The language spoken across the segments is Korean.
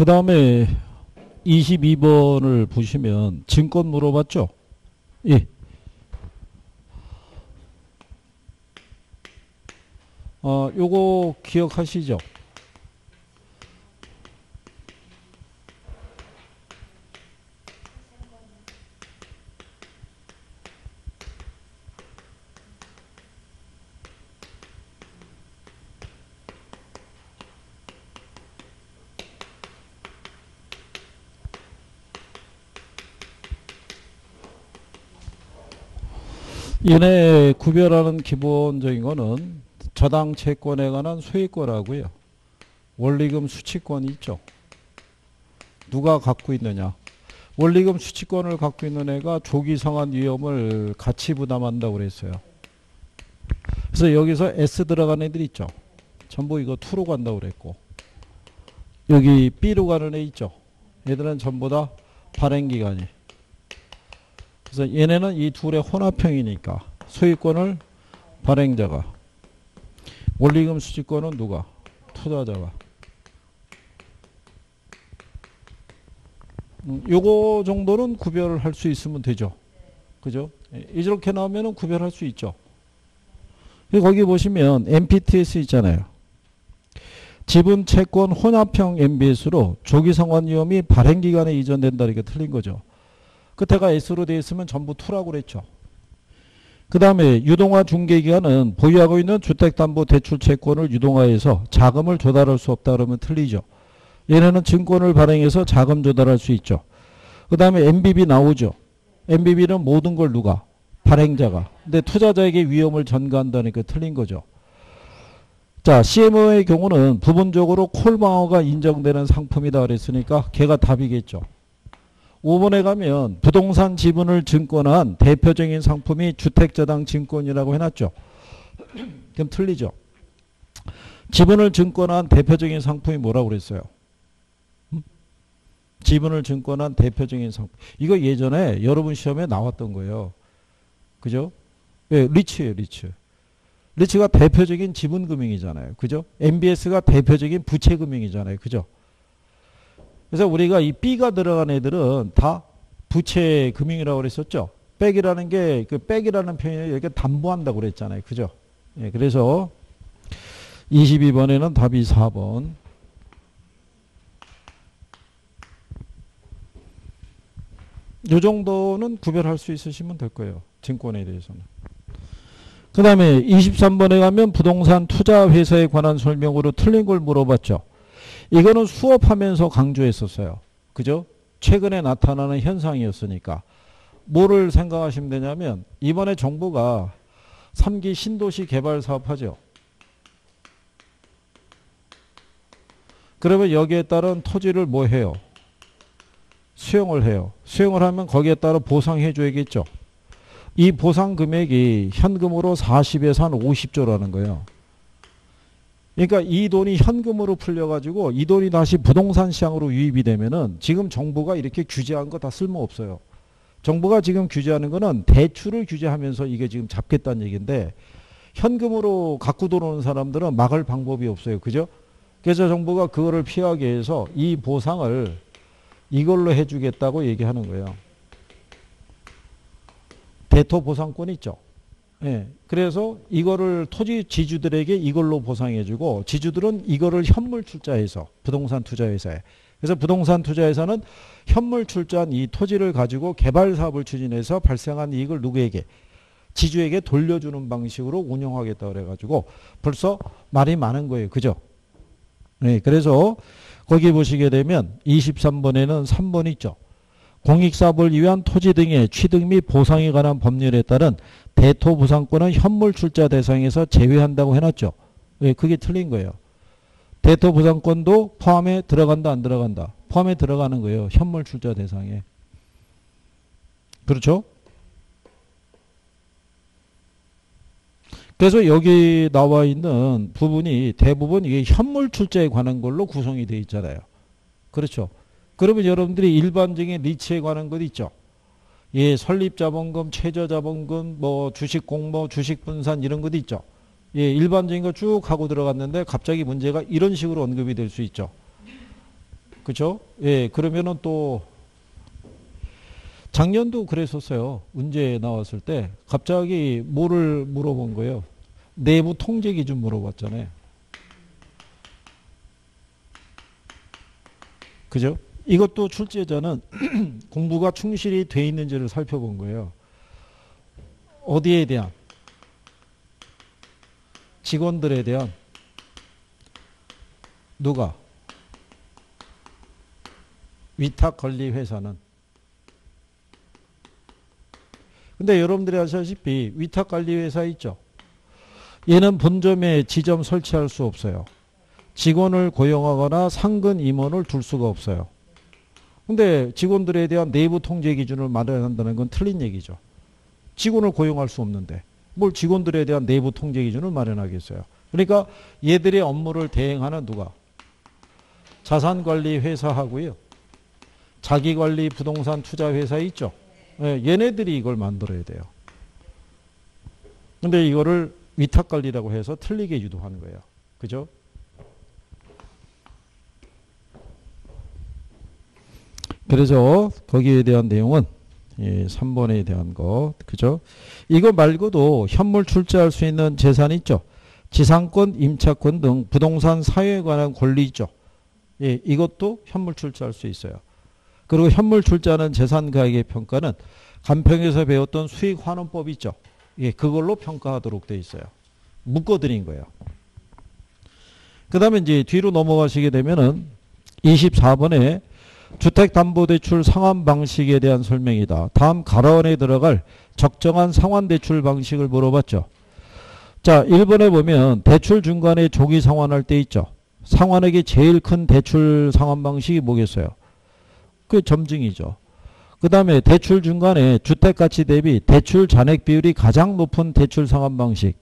그 다음에 22번을 보시면 증권 물어봤죠? 예. 요거 기억하시죠? 얘네 구별하는 기본적인 거는 저당 채권에 관한 소유권하고요. 원리금 수취권이 있죠. 누가 갖고 있느냐. 원리금 수취권을 갖고 있는 애가 조기 상환 위험을 같이 부담한다고 그랬어요. 그래서 여기서 S 들어간 애들이 있죠. 전부 이거 2로 간다고 그랬고. 여기 B로 가는 애 있죠. 얘들은 전부 다 발행기간이. 그래서 얘네는 이 둘의 혼합형이니까 소유권을 발행자가, 원리금 수취권은 누가? 투자자가. 요거 정도는 구별을 할 수 있으면 되죠. 그죠? 이렇게 나오면은 구별할 수 있죠. 거기 보시면 MPTS 있잖아요. 지분 채권 혼합형 MBS로 조기 상환 위험이 발행 기간에 이전된다. 이게 틀린 거죠. 끝에가 S로 되어 있으면 전부 2라고 그랬죠. 그 다음에 유동화 중개기간은 보유하고 있는 주택담보대출채권을 유동화해서 자금을 조달할 수 없다 그러면 틀리죠. 얘네는 증권을 발행해서 자금 조달할 수 있죠. 그 다음에 MBB 나오죠. MBB는 모든 걸 누가? 발행자가. 근데 투자자에게 위험을 전가한다니까 틀린 거죠. 자, CMO의 경우는 부분적으로 콜방어가 인정되는 상품이다 그랬으니까 걔가 답이겠죠. 5번에 가면 부동산 지분을 증권한 대표적인 상품이 주택저당 증권이라고 해놨죠. 그럼 틀리죠. 지분을 증권한 대표적인 상품이 뭐라고 그랬어요? 지분을 증권한 대표적인 상품. 이거 예전에 여러분 시험에 나왔던 거예요. 그죠? 예, 리츠예요, 리츠. 리츠가 대표적인 지분금융이잖아요. 그죠? MBS가 대표적인 부채금융이잖아요. 그죠? 그래서 우리가 이 B가 들어간 애들은 다 부채 금융이라고 그랬었죠. 백이라는 게, 그 백이라는 표현이 이렇게 담보한다고 그랬잖아요. 그죠? 예, 그래서 22번에는 답이 4번. 이 정도는 구별할 수 있으시면 될 거예요. 증권에 대해서는. 그 다음에 23번에 가면 부동산 투자회사에 관한 설명으로 틀린 걸 물어봤죠. 이거는 수업하면서 강조했었어요. 그죠? 최근에 나타나는 현상이었으니까. 뭐를 생각하시면 되냐면 이번에 정부가 3기 신도시 개발 사업하죠. 그러면 여기에 따른 토지를 뭐 해요? 수용을 해요. 수용을 하면 거기에 따라 보상해 줘야겠죠. 이 보상 금액이 현금으로 40에서 한 50조라는 거예요. 그러니까 이 돈이 현금으로 풀려가지고 이 돈이 다시 부동산 시장으로 유입이 되면은 지금 정부가 이렇게 규제한 거 다 쓸모없어요. 정부가 지금 규제하는 거는 대출을 규제하면서 이게 지금 잡겠다는 얘기인데 현금으로 갖고 들어오는 사람들은 막을 방법이 없어요. 그죠? 그래서 정부가 그거를 피하기 위해서 이 보상을 이걸로 해주겠다고 얘기하는 거예요. 대토 보상권 있죠? 예, 그래서 이거를 토지 지주들에게 이걸로 보상해주고 지주들은 이거를 현물 출자해서 부동산 투자회사에. 그래서 부동산 투자회사는 현물 출자한 이 토지를 가지고 개발 사업을 추진해서 발생한 이익을 누구에게? 지주에게 돌려주는 방식으로 운영하겠다 그래가지고 벌써 말이 많은 거예요. 그죠? 예, 그래서 거기 보시게 되면 23번에는 3번 있죠. 공익사업을 위한 토지 등의 취득 및 보상에 관한 법률에 따른 대토 보상권은 현물 출자 대상에서 제외한다고 해놨죠. 예, 그게 틀린 거예요. 대토 보상권도 포함에 들어간다 안 들어간다? 포함에 들어가는 거예요. 현물 출자 대상에. 그렇죠? 그래서 여기 나와 있는 부분이 대부분 이게 현물 출자에 관한 걸로 구성이 되어 있잖아요. 그렇죠? 그러면 여러분들이 일반적인 리츠에 관한 것 있죠. 예, 설립자본금, 최저자본금, 뭐 주식공모, 주식분산 이런 것 있죠. 예, 일반적인 거 쭉 하고 들어갔는데 갑자기 문제가 이런 식으로 언급이 될 수 있죠. 그죠? 예, 그러면은 또 작년도 그랬었어요. 문제 나왔을 때 갑자기 뭐를 물어본 거예요. 내부 통제 기준 물어봤잖아요. 그죠? 이것도 출제자는 공부가 충실히 돼 있는지를 살펴본 거예요. 어디에 대한? 직원들에 대한. 누가? 위탁 권리 회사는. 근데 여러분들이 아시다시피 위탁 관리 회사 있죠? 얘는 본점에 지점 설치할 수 없어요. 직원을 고용하거나 상근 임원을 둘 수가 없어요. 근데 직원들에 대한 내부 통제 기준을 마련한다는 건 틀린 얘기죠. 직원을 고용할 수 없는데 뭘 직원들에 대한 내부 통제 기준을 마련하겠어요. 그러니까 얘들의 업무를 대행하는 누가? 자산관리 회사하고요. 자기관리 부동산 투자 회사 있죠. 예, 얘네들이 이걸 만들어야 돼요. 근데 이거를 위탁관리라고 해서 틀리게 유도하는 거예요. 그죠? 그래서 거기에 대한 내용은 예, 3번에 대한 것. 그죠? 이거 말고도 현물 출제할 수 있는 재산이 있죠. 지상권, 임차권 등 부동산 사유에 관한 권리 있죠. 예, 이것도 현물 출제할 수 있어요. 그리고 현물 출자는 재산 가액의 평가는 간평에서 배웠던 수익 환원법 있죠. 예, 그걸로 평가하도록 돼 있어요. 묶어드린 거예요. 그 다음에 이제 뒤로 넘어가시게 되면은 24번에 주택담보대출 상환 방식에 대한 설명이다. 다음 가라원에 들어갈 적정한 상환 대출 방식을 물어봤죠. 자, 1번에 보면 대출 중간에 조기 상환할 때 있죠. 상환액이 제일 큰 대출 상환 방식이 뭐겠어요? 그 점증이죠. 그 다음에 대출 중간에 주택가치 대비 대출 잔액 비율이 가장 높은 대출 상환 방식.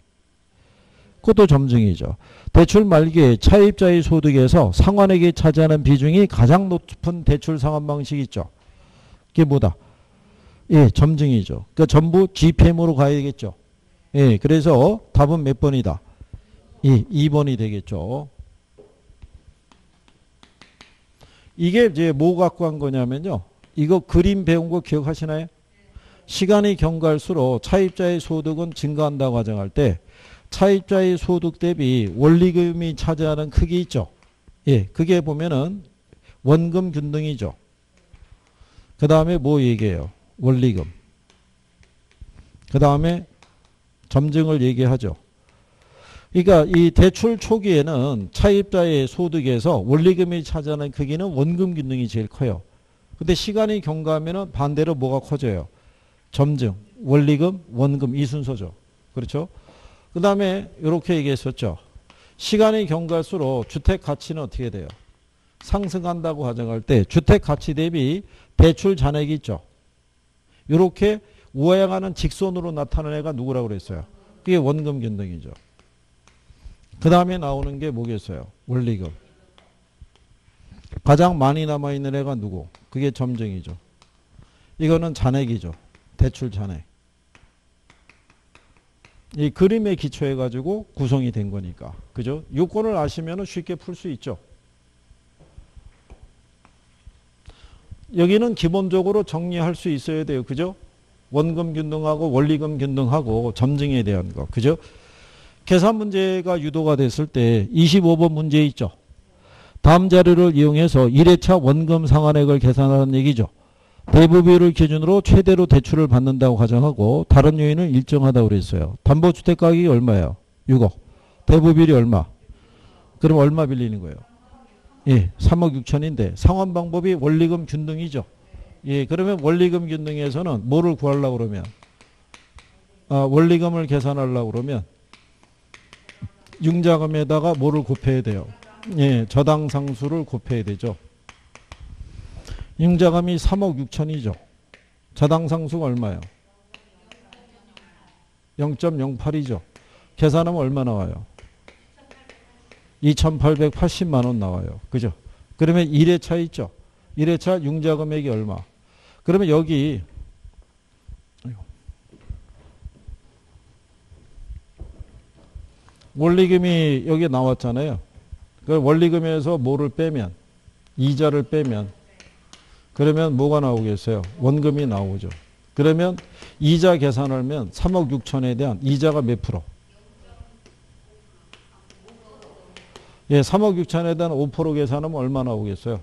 그것도 점증이죠. 대출 말기에 차입자의 소득에서 상환액이 차지하는 비중이 가장 높은 대출 상환 방식이 있죠. 그게 뭐다? 예, 점증이죠. 그러니까 전부 GPM으로 가야겠죠. 예, 그래서 답은 몇 번이다? 예, 2번이 되겠죠. 이게 이제 뭐 갖고 한 거냐면요. 이거 그림 배운 거 기억하시나요? 시간이 경과할수록 차입자의 소득은 증가한다고 가정할 때 차입자의 소득 대비 원리금이 차지하는 크기 있죠. 예, 그게 보면은 원금 균등이죠. 그 다음에 뭐 얘기해요? 원리금. 그 다음에 점증을 얘기하죠. 그러니까 이 대출 초기에는 차입자의 소득에서 원리금이 차지하는 크기는 원금 균등이 제일 커요. 근데 시간이 경과하면 반대로 뭐가 커져요? 점증, 원리금, 원금 이 순서죠. 그렇죠? 그 다음에 이렇게 얘기했었죠. 시간이 경과할수록 주택 가치는 어떻게 돼요? 상승한다고 가정할 때 주택 가치 대비 대출 잔액이 있죠. 이렇게 우아향하는 직선으로 나타나는 애가 누구라고 그랬어요? 그게 원금 균등이죠. 그 다음에 나오는 게 뭐겠어요? 원리금. 가장 많이 남아있는 애가 누구? 그게 점증이죠. 이거는 잔액이죠. 대출 잔액. 이 그림에 기초해가지고 구성이 된 거니까. 그죠? 요건을 아시면 쉽게 풀 수 있죠. 여기는 기본적으로 정리할 수 있어야 돼요. 그죠? 원금 균등하고 원리금 균등하고 점증에 대한 거. 그죠? 계산 문제가 유도가 됐을 때 25번 문제 있죠. 다음 자료를 이용해서 1회차 원금 상환액을 계산하는 얘기죠. 대부 비율을 기준으로 최대로 대출을 받는다고 가정하고 다른 요인은 일정하다고 그랬어요. 담보주택 가격이 얼마예요? 6억. 대부 비율이 얼마? 그럼 얼마 빌리는 거예요? 예, 3억 6천인데 상환 방법이 원리금 균등이죠. 예, 그러면 원리금 균등에서는 뭐를 구하려고 그러면? 원리금을 계산하려고 그러면 융자금에다가 뭐를 곱해야 돼요? 예, 저당상수를 곱해야 되죠. 융자금이 3억 6천이죠. 저당상수가 얼마예요? 0.08이죠. 계산하면 얼마 나와요? 2,880만 원 나와요. 그죠? 그러면 1회차 있죠. 1회차 융자금액이 얼마? 그러면 여기 원리금이 여기 나왔잖아요. 그 원리금에서 뭐를 빼면 이자를 빼면 그러면 뭐가 나오겠어요? 원금이 나오죠. 그러면 이자 계산하면 3억 6천에 대한 이자가 몇 프로? 예, 3억 6천에 대한 5% 계산하면 얼마 나오겠어요?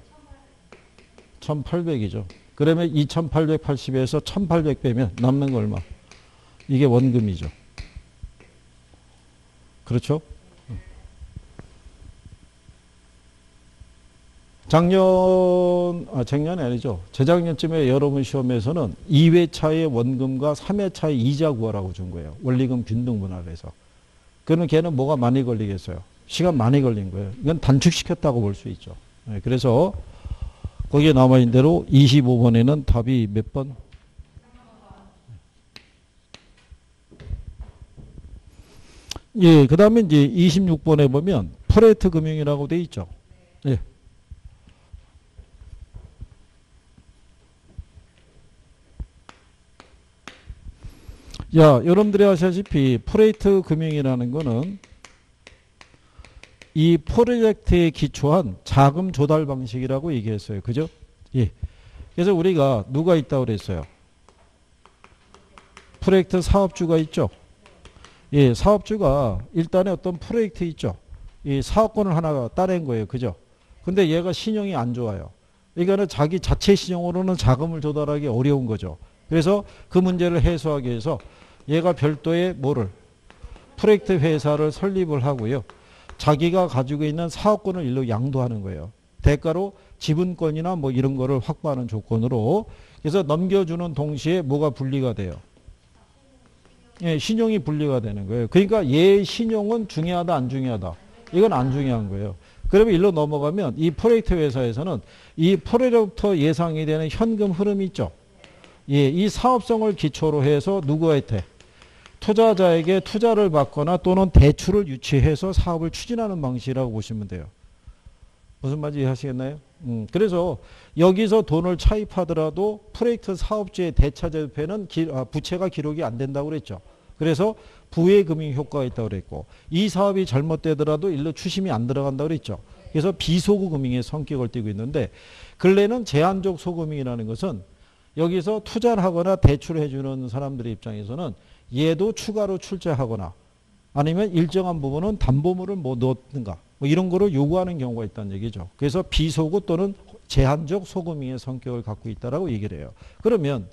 1,800이죠. 그러면 2,880에서 1,800 빼면 남는 거 얼마? 이게 원금이죠. 그렇죠? 작년이 아니죠. 재작년쯤에 여러분 시험에서는 2회차의 원금과 3회차의 이자 구하라고 준 거예요. 원리금 균등분할 해서. 그는 걔는 뭐가 많이 걸리겠어요? 시간 많이 걸린 거예요. 이건 단축시켰다고 볼 수 있죠. 그래서 거기에 남아있는 대로 25번에는 답이 몇 번? 3번. 예, 그 다음에 이제 26번에 보면 프레트 금융이라고 돼 있죠. 예. 야, 여러분들이 아시다시피 프레이트 금융이라는 거는 이 프로젝트에 기초한 자금 조달 방식이라고 얘기했어요. 그죠? 예. 그래서 우리가 누가 있다고 그랬어요? 프로젝트 사업주가 있죠? 예, 사업주가 일단의 어떤 프로젝트 있죠? 이 사업권을 하나 따낸 거예요. 그죠? 근데 얘가 신용이 안 좋아요. 그러니까 자기 자체 신용으로는 자금을 조달하기 어려운 거죠. 그래서 그 문제를 해소하기 위해서 얘가 별도의 뭐를 프로젝트 회사를 설립을 하고요. 자기가 가지고 있는 사업권을 일로 양도하는 거예요. 대가로 지분권이나 뭐 이런 거를 확보하는 조건으로. 그래서 넘겨주는 동시에 뭐가 분리가 돼요? 예, 신용이 분리가 되는 거예요. 그러니까 얘의 신용은 중요하다 안 중요하다. 이건 안 중요한 거예요. 그러면 일로 넘어가면 이 프로젝트 회사에서는 이 프로젝트부터 예상이 되는 현금 흐름이 있죠. 예, 이 사업성을 기초로 해서 누구한테? 투자자에게 투자를 받거나 또는 대출을 유치해서 사업을 추진하는 방식이라고 보시면 돼요. 무슨 말인지 이해하시겠나요? 그래서 여기서 돈을 차입하더라도 프로젝트 사업주의 대차제표는 부채가 기록이 안 된다고 그랬죠. 그래서 부의 금융 효과가 있다고 그랬고 이 사업이 잘못되더라도 일로 추심이 안 들어간다고 그랬죠. 그래서 비소구 금융의 성격을 띠고 있는데 근래는 제한적 소금융이라는 것은 여기서 투자를 하거나 대출을 해주는 사람들의 입장에서는 얘도 추가로 출자하거나 아니면 일정한 부분은 담보물을 뭐 넣든가 뭐 이런 거를 요구하는 경우가 있다는 얘기죠. 그래서 비소구 또는 제한적 소금융의 성격을 갖고 있다라고 얘기를 해요. 그러면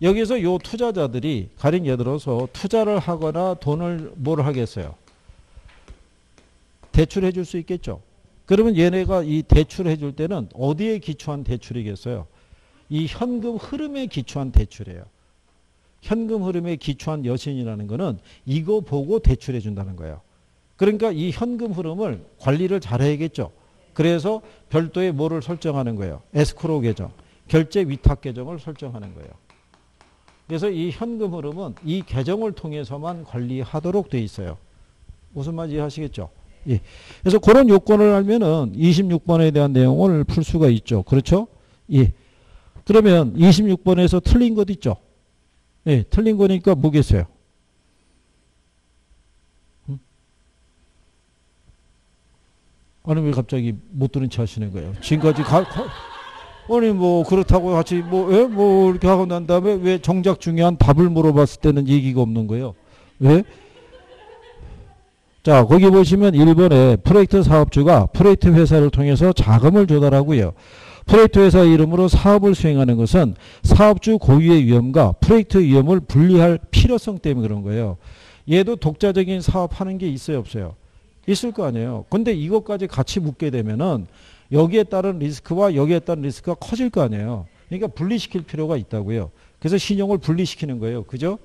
여기서 요 투자자들이 가령 예를 들어서 투자를 하거나 돈을 뭘 하겠어요? 대출해 줄 수 있겠죠. 그러면 얘네가 이 대출해 줄 때는 어디에 기초한 대출이겠어요? 이 현금 흐름에 기초한 대출이에요. 현금 흐름에 기초한 여신이라는 거는 이거 보고 대출해 준다는 거예요. 그러니까 이 현금 흐름을 관리를 잘해야겠죠. 그래서 별도의 뭐를 설정하는 거예요. 에스크로우 계정, 결제 위탁 계정을 설정하는 거예요. 그래서 이 현금 흐름은 이 계정을 통해서만 관리하도록 돼 있어요. 무슨 말인지 이해하시겠죠? 예. 그래서 그런 요건을 알면은 26번에 대한 내용을 풀 수가 있죠. 그렇죠? 예. 그러면 26번에서 틀린 것 있죠? 예, 틀린 거니까 뭐겠어요? 아니, 왜 갑자기 못 들은 체 하시는 거예요? 지금까지 아니, 뭐, 그렇다고 같이 뭐, 예? 뭐, 이렇게 하고 난 다음에 왜 정작 중요한 답을 물어봤을 때는 얘기가 없는 거예요? 왜? 자, 거기 보시면 1번에 프로젝트 사업주가 프로젝트 회사를 통해서 자금을 조달하고요. 프로젝트 회사 이름으로 사업을 수행하는 것은 사업주 고유의 위험과 프로젝트 위험을 분리할 필요성 때문에 그런 거예요. 얘도 독자적인 사업하는 게 있어요, 없어요? 있을 거 아니에요. 근데 이것까지 같이 묶게 되면은 여기에 따른 리스크와 여기에 따른 리스크가 커질 거 아니에요. 그러니까 분리시킬 필요가 있다고요. 그래서 신용을 분리시키는 거예요. 그죠?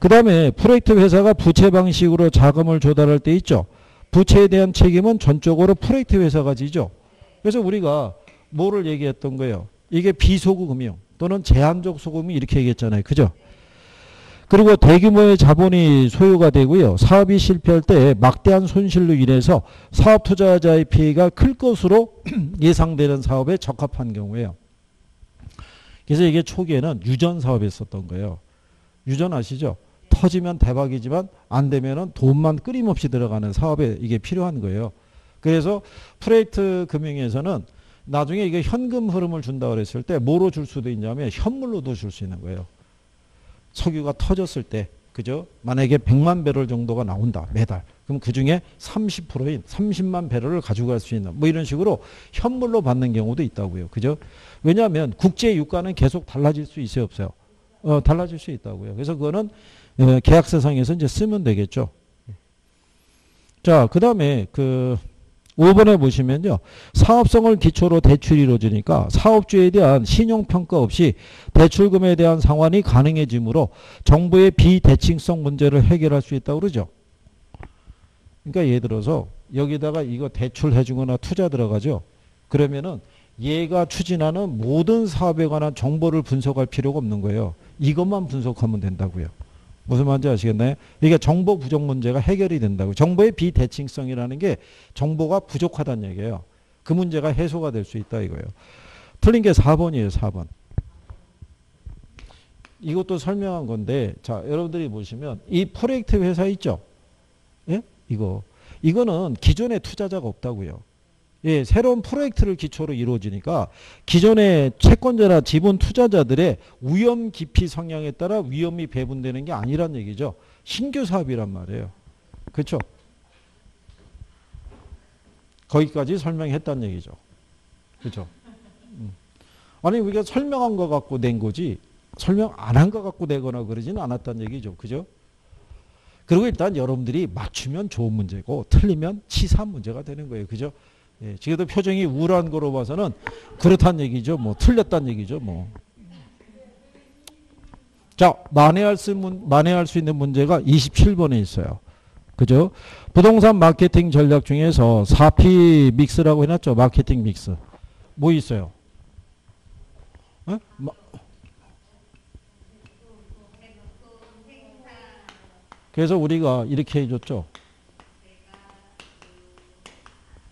그 다음에 프로젝트 회사가 부채 방식으로 자금을 조달할 때 있죠. 부채에 대한 책임은 전적으로 프로젝트 회사가 지죠. 그래서 우리가 뭐를 얘기했던 거예요? 이게 비소구 금융 또는 제한적 소금이 이렇게 얘기했잖아요. 그죠? 그리고 대규모의 자본이 소요가 되고요. 사업이 실패할 때 막대한 손실로 인해서 사업 투자자의 피해가 클 것으로 예상되는 사업에 적합한 경우예요. 그래서 이게 초기에는 유전 사업에 있었던 거예요. 유전 아시죠? 터지면 대박이지만 안 되면은 돈만 끊임없이 들어가는 사업에 이게 필요한 거예요. 그래서 프로젝트 금융에서는 나중에 이게 현금 흐름을 준다고 그랬을 때 뭐로 줄 수도 있냐면 현물로도 줄 수 있는 거예요. 석유가 터졌을 때, 그죠? 만약에 100만 배럴 정도가 나온다, 매달. 그럼 그 중에 30%인 30만 배럴을 가져갈 수 있는, 뭐 이런 식으로 현물로 받는 경우도 있다고요. 그죠? 왜냐하면 국제 유가는 계속 달라질 수 있어요, 없어요? 달라질 수 있다고요. 그래서 그거는 계약서상에서 이제 쓰면 되겠죠. 자, 그 다음에 5번에 보시면요. 사업성을 기초로 대출이 이루어지니까 사업주에 대한 신용평가 없이 대출금에 대한 상환이 가능해지므로 정부의 비대칭성 문제를 해결할 수 있다고 그러죠. 그러니까 예를 들어서 여기다가 이거 대출해 주거나 투자 들어가죠. 그러면은 얘가 추진하는 모든 사업에 관한 정보를 분석할 필요가 없는 거예요. 이것만 분석하면 된다고요. 무슨 말인지 아시겠나요? 이게 정보 부족 문제가 해결이 된다고. 정보의 비대칭성이라는 게 정보가 부족하다는 얘기예요. 그 문제가 해소가 될 수 있다 이거예요. 틀린 게 4번이에요. 4번. 이것도 설명한 건데, 자, 여러분들이 보시면 이 프로젝트 회사 있죠? 예? 이거는 기존에 투자자가 없다고요. 예, 새로운 프로젝트를 기초로 이루어지니까 기존의 채권자나 지분 투자자들의 위험 깊이 성향에 따라 위험이 배분되는 게 아니란 얘기죠. 신규 사업이란 말이에요. 그렇죠? 거기까지 설명했단 얘기죠. 그렇죠? 아니 우리가 설명한 거 갖고 낸 거지 설명 안 한 거 갖고 내거나 그러지는 않았단 얘기죠. 그죠? 그리고 일단 여러분들이 맞추면 좋은 문제고 틀리면 치사한 문제가 되는 거예요. 그죠? 예, 지금도 표정이 우울한 거로 봐서는 그렇단 얘기죠. 뭐, 틀렸단 얘기죠. 뭐. 자, 만회할 수 있는 문제가 27번에 있어요. 그죠? 부동산 마케팅 전략 중에서 4P 믹스라고 해놨죠. 마케팅 믹스. 뭐 있어요? 예? 그래서 우리가 이렇게 해줬죠.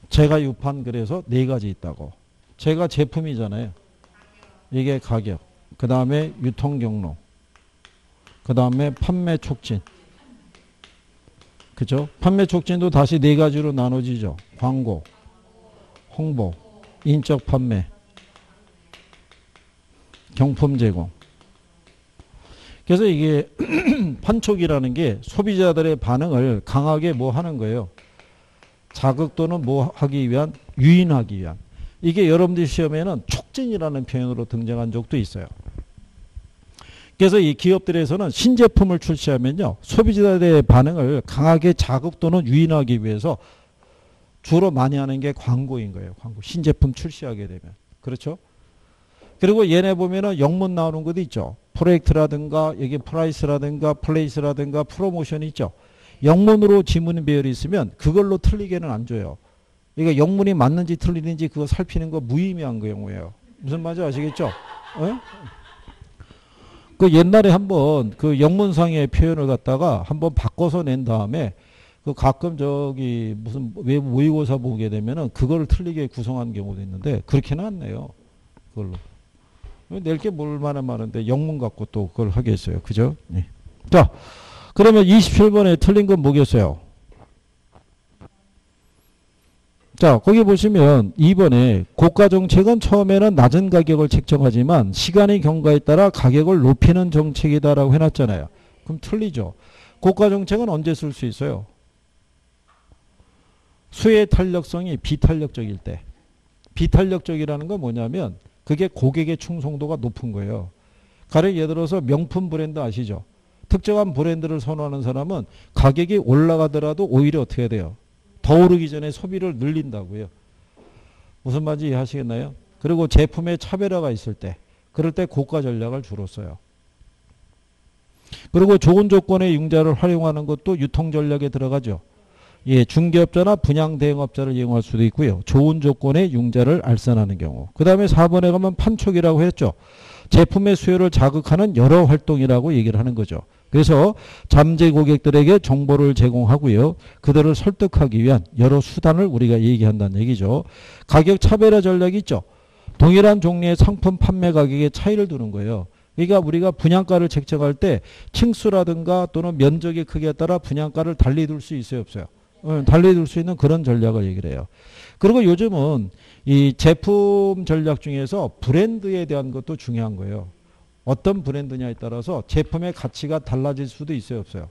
제가 유판 그래서 4가지 있다고. 제가 제품이잖아요. 이게 가격. 그 다음에 유통 경로. 그 다음에 판매 촉진. 그죠? 판매 촉진도 다시 4가지로 나눠지죠. 광고, 홍보, 인적 판매, 경품 제공. 그래서 이게 판촉이라는 게 소비자들의 반응을 강하게 뭐 하는 거예요. 자극 또는 뭐 하기 위한, 유인하기 위한. 이게 여러분들 시험에는 촉진이라는 표현으로 등장한 적도 있어요. 그래서 이 기업들에서는 신제품을 출시하면요. 소비자들의 반응을 강하게 자극 또는 유인하기 위해서 주로 많이 하는 게 광고인 거예요. 광고. 신제품 출시하게 되면. 그렇죠? 그리고 얘네 보면은 영문 나오는 것도 있죠. 프로젝트라든가, 여기 프라이스라든가, 플레이스라든가, 프로모션이 있죠. 영문으로 지문 배열이 있으면 그걸로 틀리게는 안 줘요. 그러니까 영문이 맞는지 틀리는지 그거 살피는 거 무의미한 경우예요. 무슨 말인지 아시겠죠? 에? 그 옛날에 한번 그 영문상의 표현을 갖다가 한번 바꿔서 낸 다음에 그 가끔 저기 무슨 외부 모의고사 보게 되면은 그걸 틀리게 구성한 경우도 있는데 그렇게는 안 내요. 그걸로. 낼 게 뭘 만한 많은데 영문 갖고 또 그걸 하겠어요. 그죠? 네. 자. 그러면 27번에 틀린 건 뭐겠어요? 자, 거기 보시면 2번에 고가 정책은 처음에는 낮은 가격을 책정하지만 시간이 경과에 따라 가격을 높이는 정책이다라고 해놨잖아요. 그럼 틀리죠. 고가 정책은 언제 쓸 수 있어요? 수요의 탄력성이 비탄력적일 때. 비탄력적이라는 건 뭐냐면 그게 고객의 충성도가 높은 거예요. 가령 예를 들어서 명품 브랜드 아시죠? 특정한 브랜드를 선호하는 사람은 가격이 올라가더라도 오히려 어떻게 해야 돼요? 더 오르기 전에 소비를 늘린다고요. 무슨 말인지 이해하시겠나요? 그리고 제품의 차별화가 있을 때, 그럴 때 고가 전략을 주로 써요. 그리고 좋은 조건의 융자를 활용하는 것도 유통 전략에 들어가죠. 예, 중개업자나 분양 대행업자를 이용할 수도 있고요. 좋은 조건의 융자를 알선하는 경우. 그 다음에 4번에 가면 판촉이라고 했죠. 제품의 수요를 자극하는 여러 활동이라고 얘기를 하는 거죠. 그래서 잠재 고객들에게 정보를 제공하고요. 그들을 설득하기 위한 여러 수단을 우리가 얘기한다는 얘기죠. 가격 차별화 전략이 있죠. 동일한 종류의 상품 판매 가격에 차이를 두는 거예요. 그러니까 우리가 분양가를 책정할 때 층수라든가 또는 면적의 크기에 따라 분양가를 달리 둘 수 있어요, 없어요? 달래줄 수 있는 그런 전략을 얘기를 해요. 그리고 요즘은 이 제품 전략 중에서 브랜드에 대한 것도 중요한 거예요. 어떤 브랜드냐에 따라서 제품의 가치가 달라질 수도 있어요, 없어요?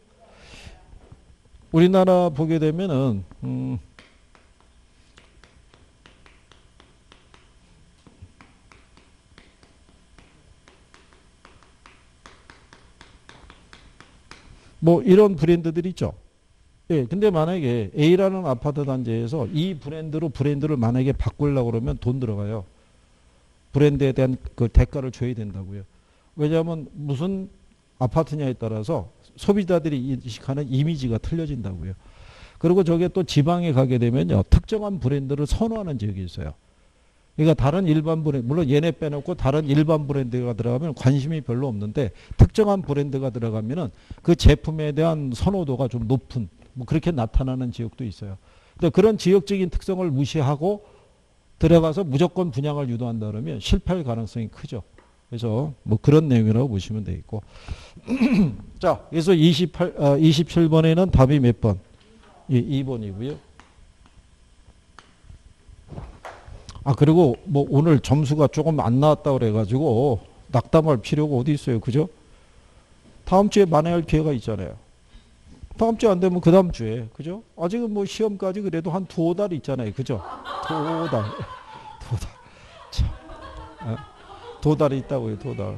우리나라 보게 되면은 뭐 이런 브랜드들이 있죠. 예, 근데 만약에 A라는 아파트 단지에서 이 브랜드로 브랜드를 만약에 바꾸려고 그러면 돈 들어가요. 브랜드에 대한 그 대가를 줘야 된다고요. 왜냐하면 무슨 아파트냐에 따라서 소비자들이 인식하는 이미지가 틀려진다고요. 그리고 저게 또 지방에 가게 되면요. 특정한 브랜드를 선호하는 지역이 있어요. 그러니까 다른 일반 브랜드, 물론 얘네 빼놓고 다른 일반 브랜드가 들어가면 관심이 별로 없는데 특정한 브랜드가 들어가면은 그 제품에 대한 선호도가 좀 높은 뭐 그렇게 나타나는 지역도 있어요. 근데 그런 지역적인 특성을 무시하고 들어가서 무조건 분양을 유도한다 그러면 실패할 가능성이 크죠. 그래서 뭐 그런 내용이라고 보시면 되겠고. 자, 그래서 27번에는 답이 몇 번? 예, 2번이고요. 아, 그리고 뭐 오늘 점수가 조금 안 나왔다고 그래가지고 낙담할 필요가 어디 있어요. 그죠? 다음 주에 만회할 기회가 있잖아요. 다음 주에 안 되면 그 다음 주에. 그죠? 아직은 뭐 시험까지 그래도 한 두어 달 있잖아요. 그죠? 두어 달. 두어 달. 참. 도달이 있다고요, 도달.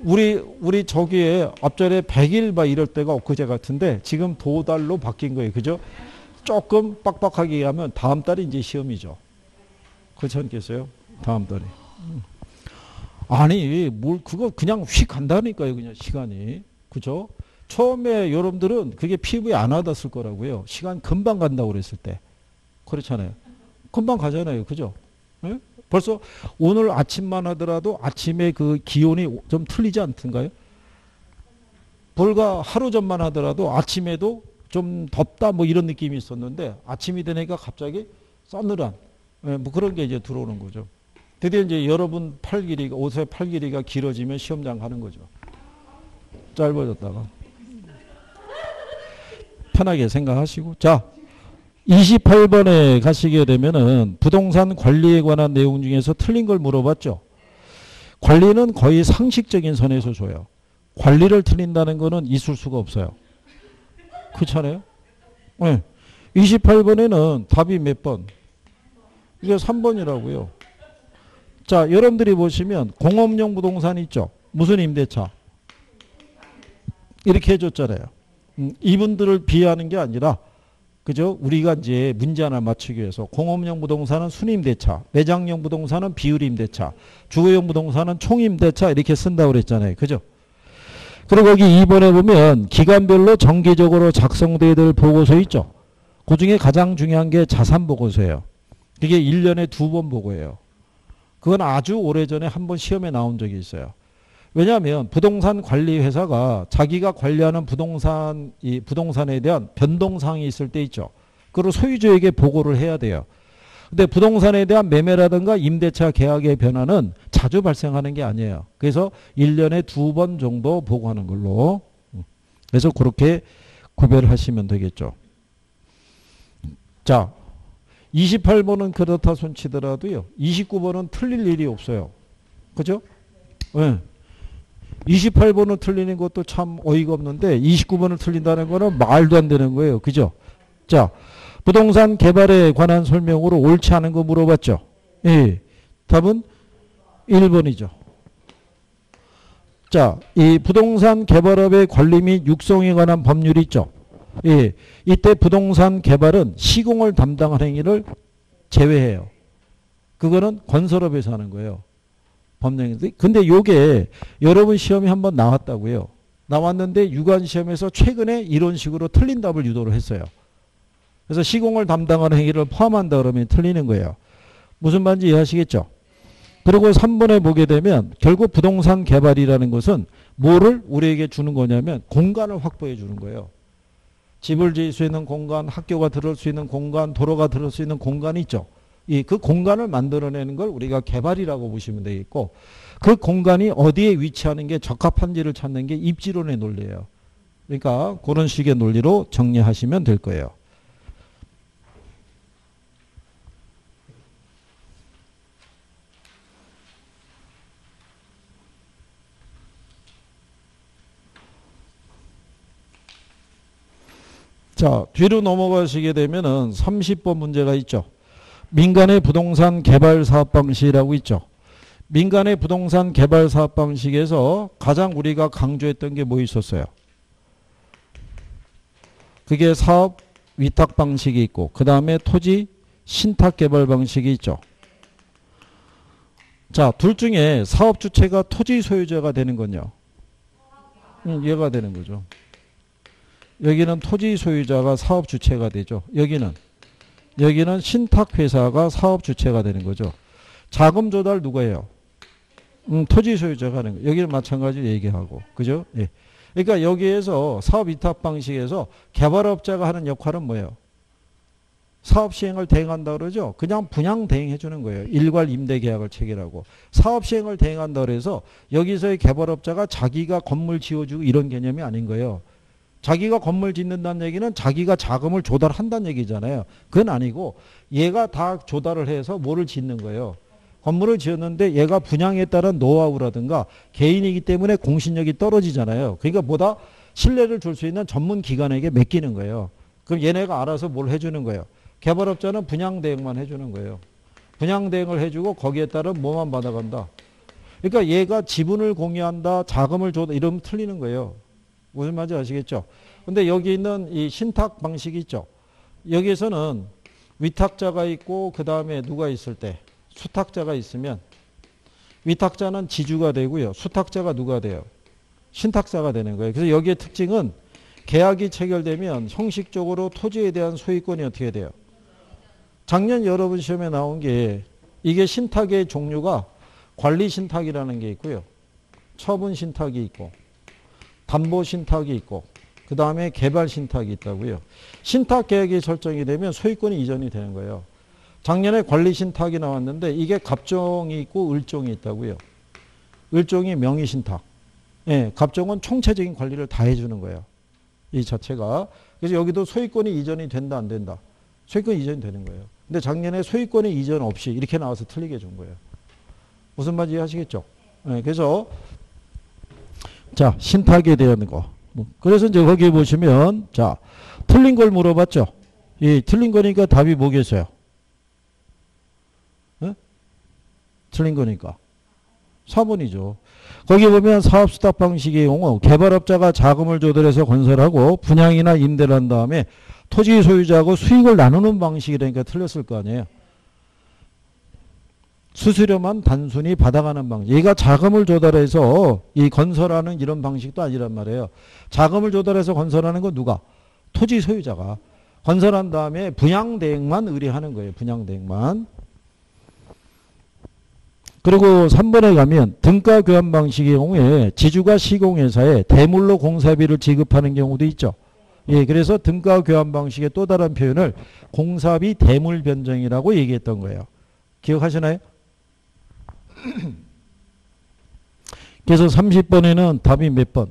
우리 저기에 앞전에 100일 막 이럴 때가 엊그제 같은데 지금 도달로 바뀐 거예요. 그죠? 조금 빡빡하게 얘기하면 다음 달이 이제 시험이죠. 그렇지 않겠어요? 다음 달에. 아니, 뭘, 그거 그냥 휙 간다니까요, 그냥 시간이. 그죠? 처음에 여러분들은 그게 피부에 안 와닿았을 거라고요. 시간 금방 간다고 그랬을 때. 그렇잖아요. 금방 가잖아요. 그죠? 네? 벌써 오늘 아침만 하더라도 아침에 그 기온이 좀 틀리지 않던가요? 불과 하루 전만 하더라도 아침에도 좀 덥다 뭐 이런 느낌이 있었는데 아침이 되니까 갑자기 싸늘한 뭐 그런 게 이제 들어오는 거죠. 드디어 이제 여러분 팔 길이가, 옷의 팔 길이가 길어지면 시험장 가는 거죠. 짧아졌다가. 편하게 생각하시고. 자. 28번에 가시게 되면은 부동산 관리에 관한 내용 중에서 틀린 걸 물어봤죠. 관리는 거의 상식적인 선에서 줘요. 관리를 틀린다는 거는 있을 수가 없어요. 그렇잖아요? 네. 28번에는 답이 몇 번? 이게 3번이라고요. 자, 여러분들이 보시면 공업용 부동산 있죠. 무슨 임대차? 이렇게 해줬잖아요. 이분들을 비하하는 게 아니라 그죠? 우리가 이제 문제 하나 맞추기 위해서 공업용 부동산은 순임대차, 매장용 부동산은 비율임대차, 주거용 부동산은 총임대차 이렇게 쓴다고 그랬잖아요. 그죠? 그리고 여기 2번에 보면 기간별로 정기적으로 작성돼야 될 보고서 있죠? 그 중에 가장 중요한 게 자산보고서예요. 이게 1년에 2번 보고예요. 그건 아주 오래전에 한 번 시험에 나온 적이 있어요. 왜냐하면 부동산 관리 회사가 자기가 관리하는 부동산, 이 부동산에 대한 변동사항이 있을 때 있죠. 그리고 소유주에게 보고를 해야 돼요. 근데 부동산에 대한 매매라든가 임대차 계약의 변화는 자주 발생하는 게 아니에요. 그래서 1년에 2번 정도 보고하는 걸로. 그래서 그렇게 구별하시면 되겠죠. 자, 28번은 그렇다 손치더라도요. 29번은 틀릴 일이 없어요. 그죠? 네. 28번을 틀리는 것도 참 어이가 없는데 29번을 틀린다는 거는 말도 안 되는 거예요. 그죠? 자, 부동산 개발에 관한 설명으로 옳지 않은 거 물어봤죠? 예. 답은 1번이죠. 자, 이 부동산 개발업의 관리 및 육성에 관한 법률이 있죠? 예. 이때 부동산 개발은 시공을 담당하는 행위를 제외해요. 그거는 건설업에서 하는 거예요. 법령인데 근데 요게 여러분 시험에 한번 나왔다고요. 나왔는데 유관시험에서 최근에 이런 식으로 틀린 답을 유도를 했어요. 그래서 시공을 담당하는 행위를 포함한다 그러면 틀리는 거예요. 무슨 말인지 이해하시겠죠? 그리고 3번에 보게 되면 결국 부동산 개발이라는 것은 뭐를 우리에게 주는 거냐면 공간을 확보해 주는 거예요. 집을 지을 수 있는 공간, 학교가 들어올 수 있는 공간, 도로가 들어올 수 있는 공간이 있죠. 이 그 공간을 만들어내는 걸 우리가 개발이라고 보시면 되겠고 그 공간이 어디에 위치하는 게 적합한지를 찾는 게 입지론의 논리예요. 그러니까 그런 식의 논리로 정리하시면 될 거예요. 자, 뒤로 넘어가시게 되면은 30번 문제가 있죠. 민간의 부동산 개발 사업 방식이라고 있죠. 민간의 부동산 개발 사업 방식에서 가장 우리가 강조했던 게 뭐 있었어요? 그게 사업 위탁 방식이 있고, 그 다음에 토지 신탁 개발 방식이 있죠. 자, 둘 중에 사업 주체가 토지 소유자가 되는 건요. 얘가 되는 거죠. 여기는 토지 소유자가 사업 주체가 되죠. 여기는 신탁회사가 사업 주체가 되는 거죠. 자금 조달 누가 해요? 토지 소유자가 하는 거예요. 여기는 마찬가지로 얘기하고. 그죠? 예. 그러니까 여기에서 사업 위탁 방식에서 개발업자가 하는 역할은 뭐예요? 사업 시행을 대행한다 그러죠. 그냥 분양 대행해 주는 거예요. 일괄 임대 계약을 체결하고. 사업 시행을 대행한다 그래서 여기서의 개발업자가 자기가 건물 지어주고 이런 개념이 아닌 거예요. 자기가 건물 짓는다는 얘기는 자기가 자금을 조달한다는 얘기잖아요. 그건 아니고 얘가 다 조달을 해서 뭐를 짓는 거예요. 건물을 지었는데 얘가 분양에 따른 노하우라든가 개인이기 때문에 공신력이 떨어지잖아요. 그러니까 보다 신뢰를 줄 수 있는 전문 기관에게 맡기는 거예요. 그럼 얘네가 알아서 뭘 해주는 거예요. 개발업자는 분양 대행만 해주는 거예요. 분양 대행을 해주고 거기에 따른 뭐만 받아간다. 그러니까 얘가 지분을 공유한다, 자금을 줘, 이러면 틀리는 거예요. 무슨 말인지 아시겠죠? 근데 여기 있는 이 신탁 방식이 있죠. 여기에서는 위탁자가 있고 그 다음에 누가 있을 때 수탁자가 있으면 위탁자는 지주가 되고요. 수탁자가 누가 돼요? 신탁자가 되는 거예요. 그래서 여기의 특징은 계약이 체결되면 형식적으로 토지에 대한 소유권이 어떻게 돼요? 작년 여러분 시험에 나온 게 이게 신탁의 종류가 관리 신탁이라는 게 있고요. 처분 신탁이 있고 담보 신탁이 있고 그 다음에 개발 신탁이 있다고요. 신탁 계약이 설정이 되면 소유권이 이전이 되는 거예요. 작년에 관리 신탁이 나왔는데 이게 갑종이 있고 을종이 있다고요. 을종이 명의 신탁. 예, 갑종은 총체적인 관리를 다 해주는 거예요. 이 자체가. 그래서 여기도 소유권이 이전이 된다 안 된다. 소유권이 이전이 되는 거예요. 근데 작년에 소유권이 이전 없이 이렇게 나와서 틀리게 준 거예요. 무슨 말인지 하시겠죠? 네, 그래서 자 신탁에 대한 거. 그래서 이제 거기 보시면 자 틀린 걸 물어봤죠. 예, 틀린 거니까 답이 뭐겠어요? 네? 틀린 거니까. 4번이죠. 거기 보면 사업 수탁 방식의 용어 개발업자가 자금을 조달해서 건설하고 분양이나 임대를 한 다음에 토지 소유자하고 수익을 나누는 방식이라니까 틀렸을 거 아니에요. 수수료만 단순히 받아가는 방식. 얘가 자금을 조달해서 이 건설하는 이런 방식도 아니란 말이에요. 자금을 조달해서 건설하는 건 누가? 토지 소유자가. 건설한 다음에 분양 대행만 의뢰하는 거예요. 분양 대행만. 그리고 3번에 가면 등가 교환 방식의 경우에 지주가 시공회사에 대물로 공사비를 지급하는 경우도 있죠. 예, 그래서 등가 교환 방식의 또 다른 표현을 공사비 대물 변정이라고 얘기했던 거예요. 기억하시나요? 그래서 30번에는 답이 몇 번?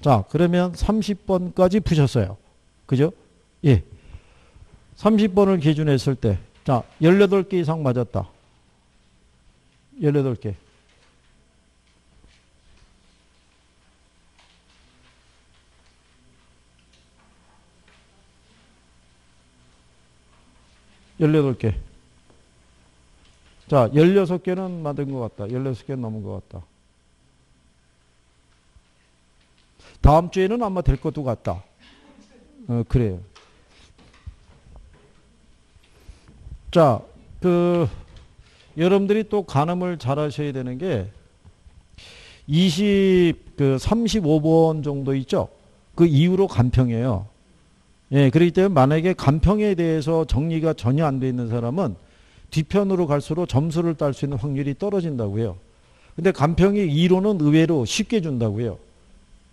자, 그러면 30번까지 푸셨어요. 그죠? 예. 30번을 기준으로 했을 때 자, 18개 이상 맞았다. 18개. 자, 16개는 맞은 것 같다. 16개는 넘은 것 같다. 다음 주에는 아마 될 것도 같다. 그래요. 자, 여러분들이 또 가늠을 잘 하셔야 되는 게 35번 정도 있죠. 그 이후로 간평이에요. 예, 그렇기 때문에 만약에 간평에 대해서 정리가 전혀 안 돼 있는 사람은 뒤편으로 갈수록 점수를 딸 수 있는 확률이 떨어진다고요. 근데 간평이 2로는 의외로 쉽게 준다고요.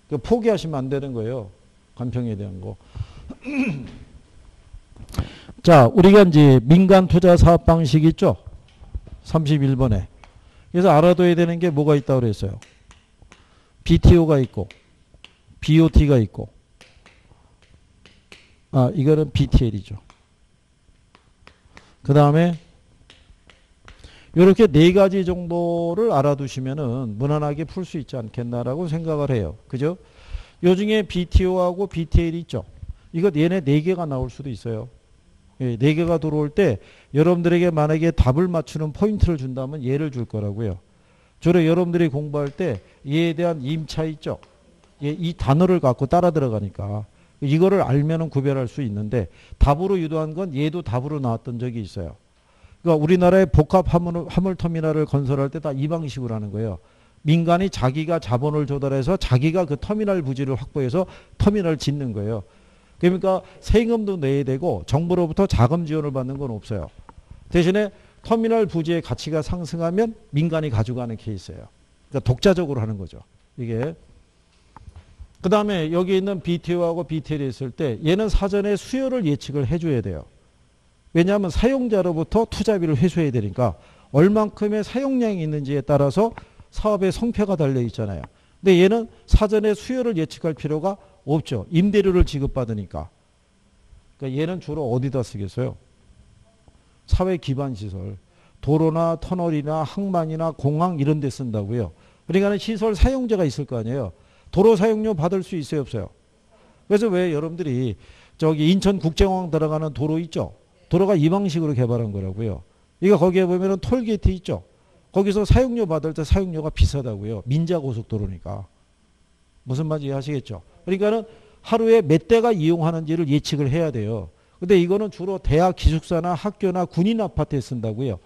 그러니까 포기하시면 안 되는 거예요. 간평에 대한 거. 자, 우리가 이제 민간 투자 사업 방식 있죠. 31번에. 그래서 알아둬야 되는 게 뭐가 있다고 그랬어요. BTO가 있고 BOT가 있고 이거는 BTL이죠. 그 다음에 이렇게 4가지 정도를 알아두시면은 무난하게 풀 수 있지 않겠나라고 생각을 해요. 그죠? 요 중에 BTO하고 BTL이 있죠. 이거 얘네 4개가 나올 수도 있어요. 예, 4개가 들어올 때 여러분들에게 만약에 답을 맞추는 포인트를 준다면 얘를 줄 거라고요. 주로 여러분들이 공부할 때 얘에 대한 임차 있죠. 예, 이 단어를 갖고 따라 들어가니까 이거를 알면은 구별할 수 있는데 답으로 유도한 건 얘도 답으로 나왔던 적이 있어요. 그러니까 우리나라의 복합 화물터미널을 건설할 때 다 이 방식으로 하는 거예요. 민간이 자기가 자본을 조달해서 자기가 그 터미널 부지를 확보해서 터미널을 짓는 거예요. 그러니까 세금도 내야 되고 정부로부터 자금 지원을 받는 건 없어요. 대신에 터미널 부지의 가치가 상승하면 민간이 가져가는 케이스예요. 그러니까 독자적으로 하는 거죠. 이게. 그 다음에 여기 있는 BTO하고 BTL이 있을 때 얘는 사전에 수요를 예측을 해줘야 돼요. 왜냐하면 사용자로부터 투자비를 회수해야 되니까 얼만큼의 사용량이 있는지에 따라서 사업의 성패가 달려 있잖아요. 근데 얘는 사전에 수요를 예측할 필요가 없죠. 임대료를 지급받으니까. 그러니까 얘는 주로 어디다 쓰겠어요? 사회 기반 시설. 도로나 터널이나 항만이나 공항 이런 데 쓴다고요. 그러니까 시설 사용자가 있을 거 아니에요. 도로 사용료 받을 수 있어요, 없어요? 그래서 왜 여러분들이 저기 인천국제공항 들어가는 도로 있죠? 도로가 이 방식으로 개발한 거라고요. 이거 거기에 보면은 톨게이트 있죠? 거기서 사용료 받을 때 사용료가 비싸다고요. 민자고속도로니까. 무슨 말인지 이해하시겠죠? 그러니까는 하루에 몇 대가 이용하는지를 예측을 해야 돼요. 근데 이거는 주로 대학 기숙사나 학교나 군인 아파트에 쓴다고요.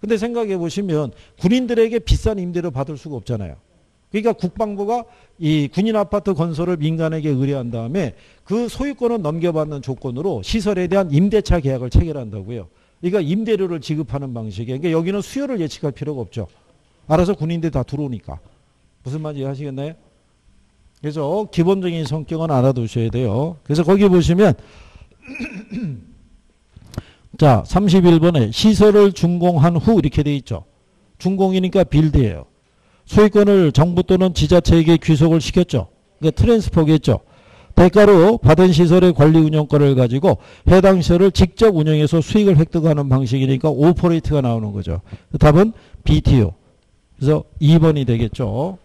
근데 생각해 보시면 군인들에게 비싼 임대료 받을 수가 없잖아요. 그러니까 국방부가 이 군인 아파트 건설을 민간에게 의뢰한 다음에 그 소유권을 넘겨받는 조건으로 시설에 대한 임대차 계약을 체결한다고요. 그러니까 임대료를 지급하는 방식이에요. 그러니까 여기는 수요를 예측할 필요가 없죠. 알아서 군인들 다 들어오니까. 무슨 말인지 이해하시겠나요? 그래서 기본적인 성격은 알아두셔야 돼요. 그래서 거기 보시면 자 31번에 시설을 준공한 후 이렇게 돼 있죠. 준공이니까 빌드예요. 소유권을 정부 또는 지자체에게 귀속을 시켰죠. 그러니까 트랜스퍼겠죠. 대가로 받은 시설의 관리 운영권을 가지고 해당 시설을 직접 운영해서 수익을 획득하는 방식이니까 오퍼레이트가 나오는 거죠. 답은 BTO. 그래서 2번이 되겠죠.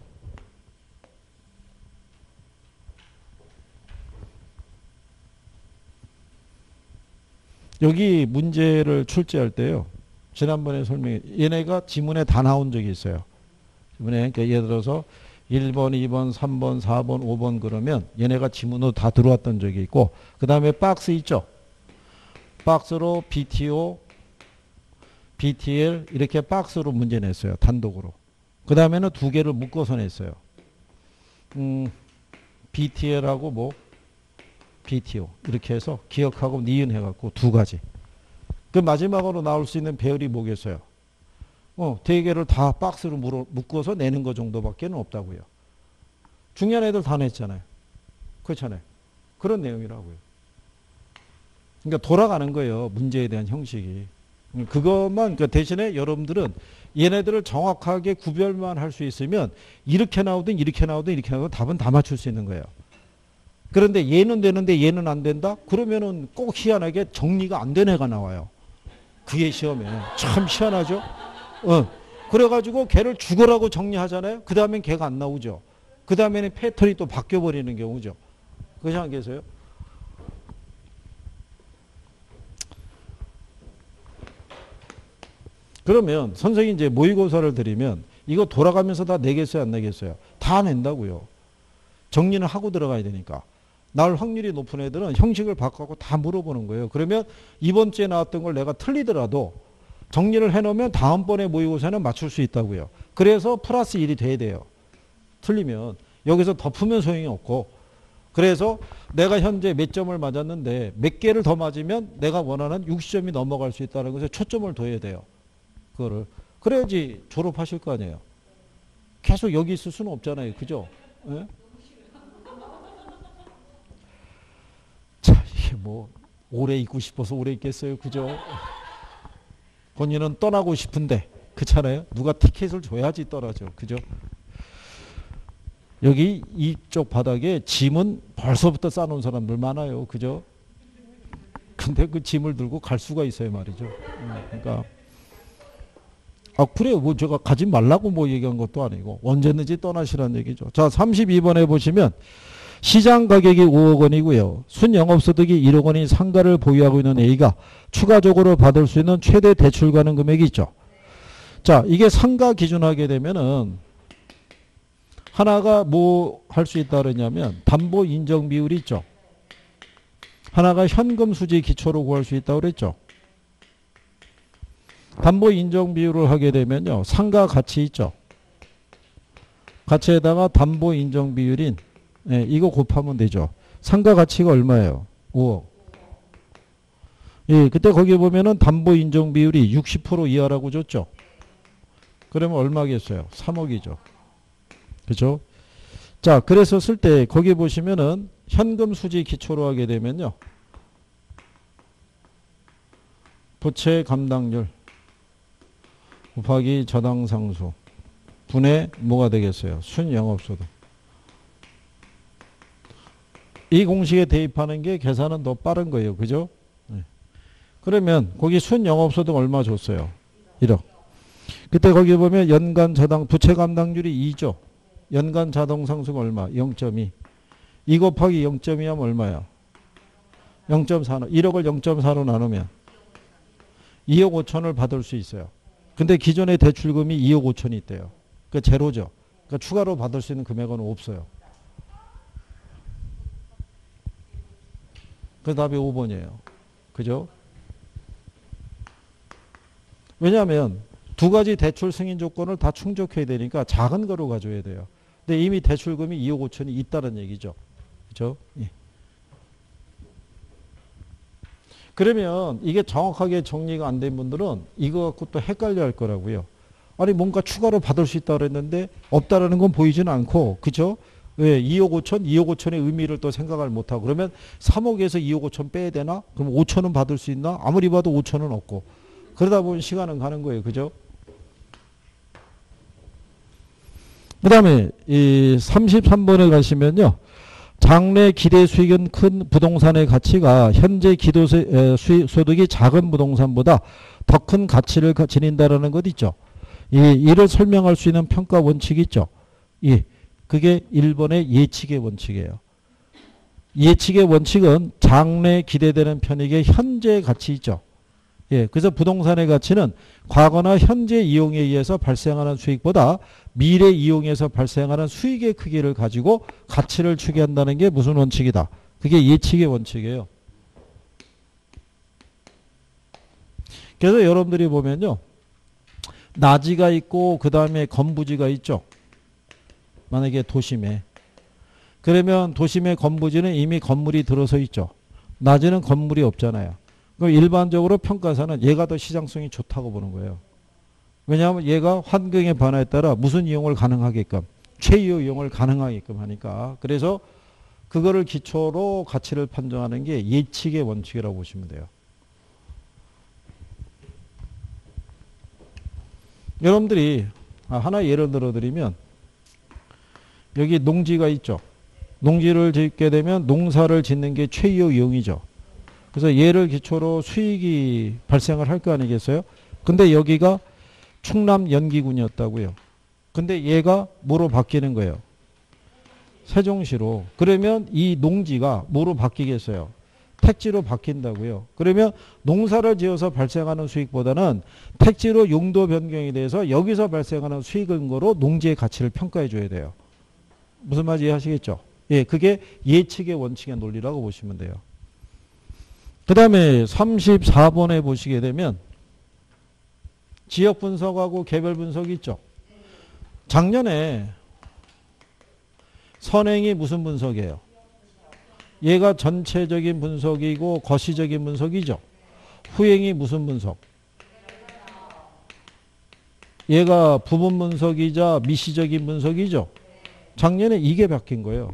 여기 문제를 출제할 때요. 지난번에 설명해. 얘네가 지문에 다 나온 적이 있어요. 그러니까 예를 들어서 1번, 2번, 3번, 4번, 5번 그러면 얘네가 지문으로 다 들어왔던 적이 있고 그 다음에 박스 있죠. 박스로 BTO, BTL 이렇게 박스로 문제 냈어요. 단독으로. 그 다음에는 두 개를 묶어서 냈어요. BTL하고 뭐 BTO 이렇게 해서 기억하고 니은해갖고 두 가지. 그 마지막으로 나올 수 있는 배열이 뭐겠어요? 대개를 다 박스로 묶어서 내는 거 정도밖에 없다고요. 중요한 애들 다 냈잖아요. 그렇잖아요. 그런 내용이라고요. 그러니까 돌아가는 거예요. 문제에 대한 형식이. 그것만 그러니까 대신에 여러분들은 얘네들을 정확하게 구별만 할 수 있으면 이렇게 나오든 이렇게 나오든 이렇게 나오든 답은 다 맞출 수 있는 거예요. 그런데 얘는 되는데 얘는 안 된다? 그러면은 꼭 희한하게 정리가 안 된 애가 나와요. 그게 시험에. 참 희한하죠? 그래가지고 걔를 죽으라고 정리하잖아요. 그 다음엔 걔가 안 나오죠. 그 다음에는 패턴이 또 바뀌어버리는 경우죠. 그렇지 않겠어요? 그러면 선생님이 이제 모의고사를 드리면 이거 돌아가면서 다 내겠어요? 안 내겠어요? 다 낸다고요. 정리는 하고 들어가야 되니까. 나올 확률이 높은 애들은 형식을 바꿔서 다 물어보는 거예요. 그러면 이번 주에 나왔던 걸 내가 틀리더라도 정리를 해놓으면 다음번에 모의고사는 맞출 수 있다고요. 그래서 플러스 1이 돼야 돼요. 틀리면 여기서 덮으면 소용이 없고 그래서 내가 현재 몇 점을 맞았는데 몇 개를 더 맞으면 내가 원하는 60점이 넘어갈 수 있다는 것에 초점을 둬야 돼요. 그거를. 그래야지 졸업하실 거 아니에요. 계속 여기 있을 수는 없잖아요. 그죠? 네? 자, 이게 뭐 오래 있고 싶어서 오래 있겠어요. 그죠? 본인은 떠나고 싶은데 그렇잖아요. 누가 티켓을 줘야지 떠나죠. 그죠? 여기 이쪽 바닥에 짐은 벌써부터 싸놓은 사람들 많아요. 그죠? 근데 그 짐을 들고 갈 수가 있어요 말이죠. 그러니까 그래요. 뭐 제가 가지 말라고 뭐 얘기한 것도 아니고 언제든지 떠나시라는 얘기죠. 자 32번에 보시면 시장 가격이 5억 원이고요. 순영업소득이 1억 원인 상가를 보유하고 있는 A가 추가적으로 받을 수 있는 최대 대출 가능 금액이 있죠. 자, 이게 상가 기준하게 되면은 하나가 뭐 할 수 있다 그러냐면 담보 인정 비율이 있죠. 하나가 현금 수지 기초로 구할 수 있다고 그랬죠. 담보 인정 비율을 하게 되면요. 상가 가치 있죠. 가치에다가 담보 인정 비율인 예, 이거 곱하면 되죠. 상가 가치가 얼마예요? 5억. 예, 그때 거기에 보면은 담보 인정 비율이 60% 이하라고 줬죠. 그러면 얼마겠어요? 3억이죠. 그죠? 자, 그래서 쓸 때 거기 보시면은 현금 수지 기초로 하게 되면요. 부채 감당률 곱하기 저당 상수 분의 뭐가 되겠어요? 순영업소득. 이 공식에 대입하는 게 계산은 더 빠른 거예요. 그죠? 네. 그러면 거기 순영업소득 얼마 줬어요? 1억. 그때 거기 보면 연간 저당 부채 감당률이 2죠. 연간 자동 상수가 얼마? 0.2. 2 곱하기 0.2 하면 얼마야? 0.4. 1억을 0.4로 나누면 2억 5천을 받을 수 있어요. 근데 기존의 대출금이 2억 5천이 있대요. 그 제로죠. 그러니까 추가로 받을 수 있는 금액은 없어요. 그 답이 5번이에요. 그죠? 왜냐하면 두 가지 대출 승인 조건을 다 충족해야 되니까 작은 거로 가져야 돼요. 근데 이미 대출금이 2억 5천이 있다는 얘기죠. 그렇죠? 예. 그러면 이게 정확하게 정리가 안 된 분들은 이거 갖고 또 헷갈려 할 거라고요. 아니 뭔가 추가로 받을 수 있다고 했는데 없다라는 건 보이지는 않고 그렇죠? 왜 2억 5천, 2억 5천의 의미를 또 생각을 못하고 그러면 3억에서 2억 5천 빼야 되나? 그럼 5천은 받을 수 있나? 아무리 봐도 5천은 없고 그러다 보면 시간은 가는 거예요. 그죠? 그 다음에 이 33번에 가시면요. 장래 기대 수익은 큰 부동산의 가치가 현재 소득이 작은 부동산보다 더 큰 가치를 지닌다라는 것 있죠. 예, 이를 설명할 수 있는 평가 원칙이 있죠. 예, 그게 1번의 예측의 원칙이에요. 예측의 원칙은 장래 기대되는 편익의 현재 가치 있죠. 예, 그래서 부동산의 가치는 과거나 현재 이용에 의해서 발생하는 수익보다 미래 이용에서 발생하는 수익의 크기를 가지고 가치를 추계한다는 게 무슨 원칙이다. 그게 예측의 원칙이에요. 그래서 여러분들이 보면요. 나지가 있고 그 다음에 건부지가 있죠. 만약에 도심에. 그러면 도심의 건부지는 이미 건물이 들어서 있죠. 나지는 건물이 없잖아요. 그럼 일반적으로 평가사는 얘가 더 시장성이 좋다고 보는 거예요. 왜냐하면 얘가 환경의 변화에 따라 무슨 이용을 가능하게끔 최유 이용을 가능하게끔 하니까 그래서 그거를 기초로 가치를 판정하는 게 예측의 원칙이라고 보시면 돼요. 여러분들이 하나 예를 들어 드리면 여기 농지가 있죠. 농지를 짓게 되면 농사를 짓는 게 최유 이용이죠. 그래서 얘를 기초로 수익이 발생을 할 거 아니겠어요? 근데 여기가 충남 연기군이었다고요. 근데 얘가 뭐로 바뀌는 거예요? 세종시로. 그러면 이 농지가 뭐로 바뀌겠어요? 택지로 바뀐다고요. 그러면 농사를 지어서 발생하는 수익보다는 택지로 용도 변경에 대해서 여기서 발생하는 수익을 근거로 농지의 가치를 평가해 줘야 돼요. 무슨 말인지 이해하시겠죠? 예, 그게 예측의 원칙의 논리라고 보시면 돼요. 그 다음에 34번에 보시게 되면 지역 분석하고 개별 분석이 있죠. 작년에 선행이 무슨 분석이에요? 얘가 전체적인 분석이고 거시적인 분석이죠. 후행이 무슨 분석? 얘가 부분 분석이자 미시적인 분석이죠. 작년에 이게 바뀐 거예요.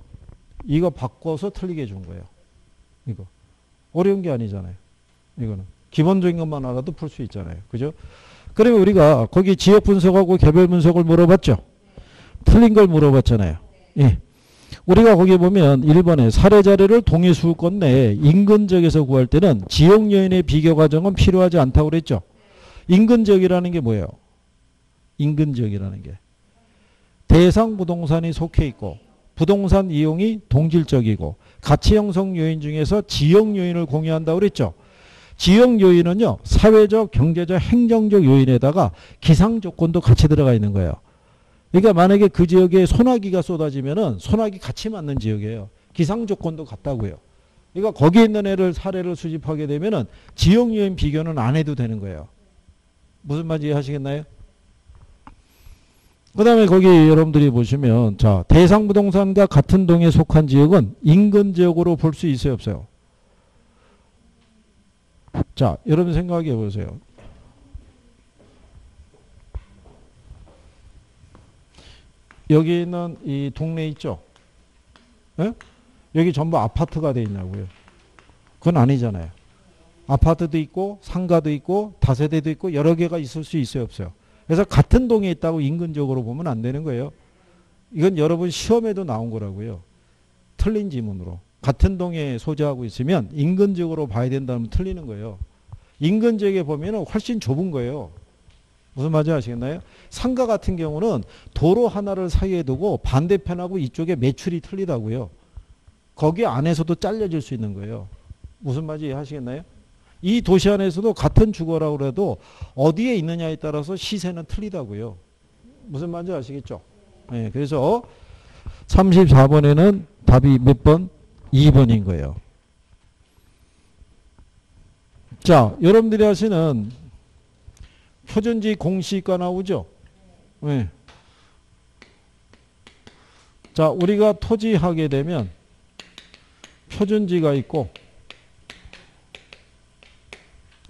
이거 바꿔서 틀리게 준 거예요. 이거. 어려운 게 아니잖아요. 이거는. 기본적인 것만 알아도 풀 수 있잖아요. 그죠? 그러면 우리가 거기 지역 분석하고 개별 분석을 물어봤죠? 틀린 걸 물어봤잖아요. 예. 우리가 거기에 보면 1번에 사례 자료를 동일 수권 내에 인근 지역에서 구할 때는 지역 요인의 비교 과정은 필요하지 않다고 그랬죠? 인근 지역이라는 게 뭐예요? 인근 지역이라는 게. 대상 부동산이 속해 있고 부동산 이용이 동질적이고 가치 형성 요인 중에서 지역 요인을 공유한다고 그랬죠. 지역 요인은요, 사회적, 경제적, 행정적 요인에다가 기상 조건도 같이 들어가 있는 거예요. 그러니까 만약에 그 지역에 소나기가 쏟아지면은 소나기 같이 맞는 지역이에요. 기상 조건도 같다고요. 그러니까 거기에 있는 애를 사례를 수집하게 되면은 지역 요인 비교는 안 해도 되는 거예요. 무슨 말인지 이해하시겠나요? 그 다음에 거기 여러분들이 보시면, 자, 대상 부동산과 같은 동에 속한 지역은 인근 지역으로 볼 수 있어요, 없어요? 자, 여러분 생각해 보세요. 여기 있는 이 동네 있죠? 예? 여기 전부 아파트가 돼 있냐고요? 그건 아니잖아요. 아파트도 있고 상가도 있고 다세대도 있고 여러 개가 있을 수 있어요, 없어요? 그래서 같은 동에 있다고 인근적으로 보면 안 되는 거예요. 이건 여러분 시험에도 나온 거라고요. 틀린 지문으로. 같은 동에 소재하고 있으면 인근적으로 봐야 된다면 틀리는 거예요. 인근적에 보면 훨씬 좁은 거예요. 무슨 말인지 아시겠나요? 상가 같은 경우는 도로 하나를 사이에 두고 반대편하고 이쪽에 매출이 틀리다고요. 거기 안에서도 잘려질 수 있는 거예요. 무슨 말인지 이해하시겠나요? 이 도시 안에서도 같은 주거라고 해도 어디에 있느냐에 따라서 시세는 틀리다고요. 무슨 말인지 아시겠죠? 네, 그래서 34번에는 답이 몇 번? 2번인 거예요. 자, 여러분들이 아시는 표준지 공시가 나오죠? 네. 자, 우리가 토지하게 되면 표준지가 있고,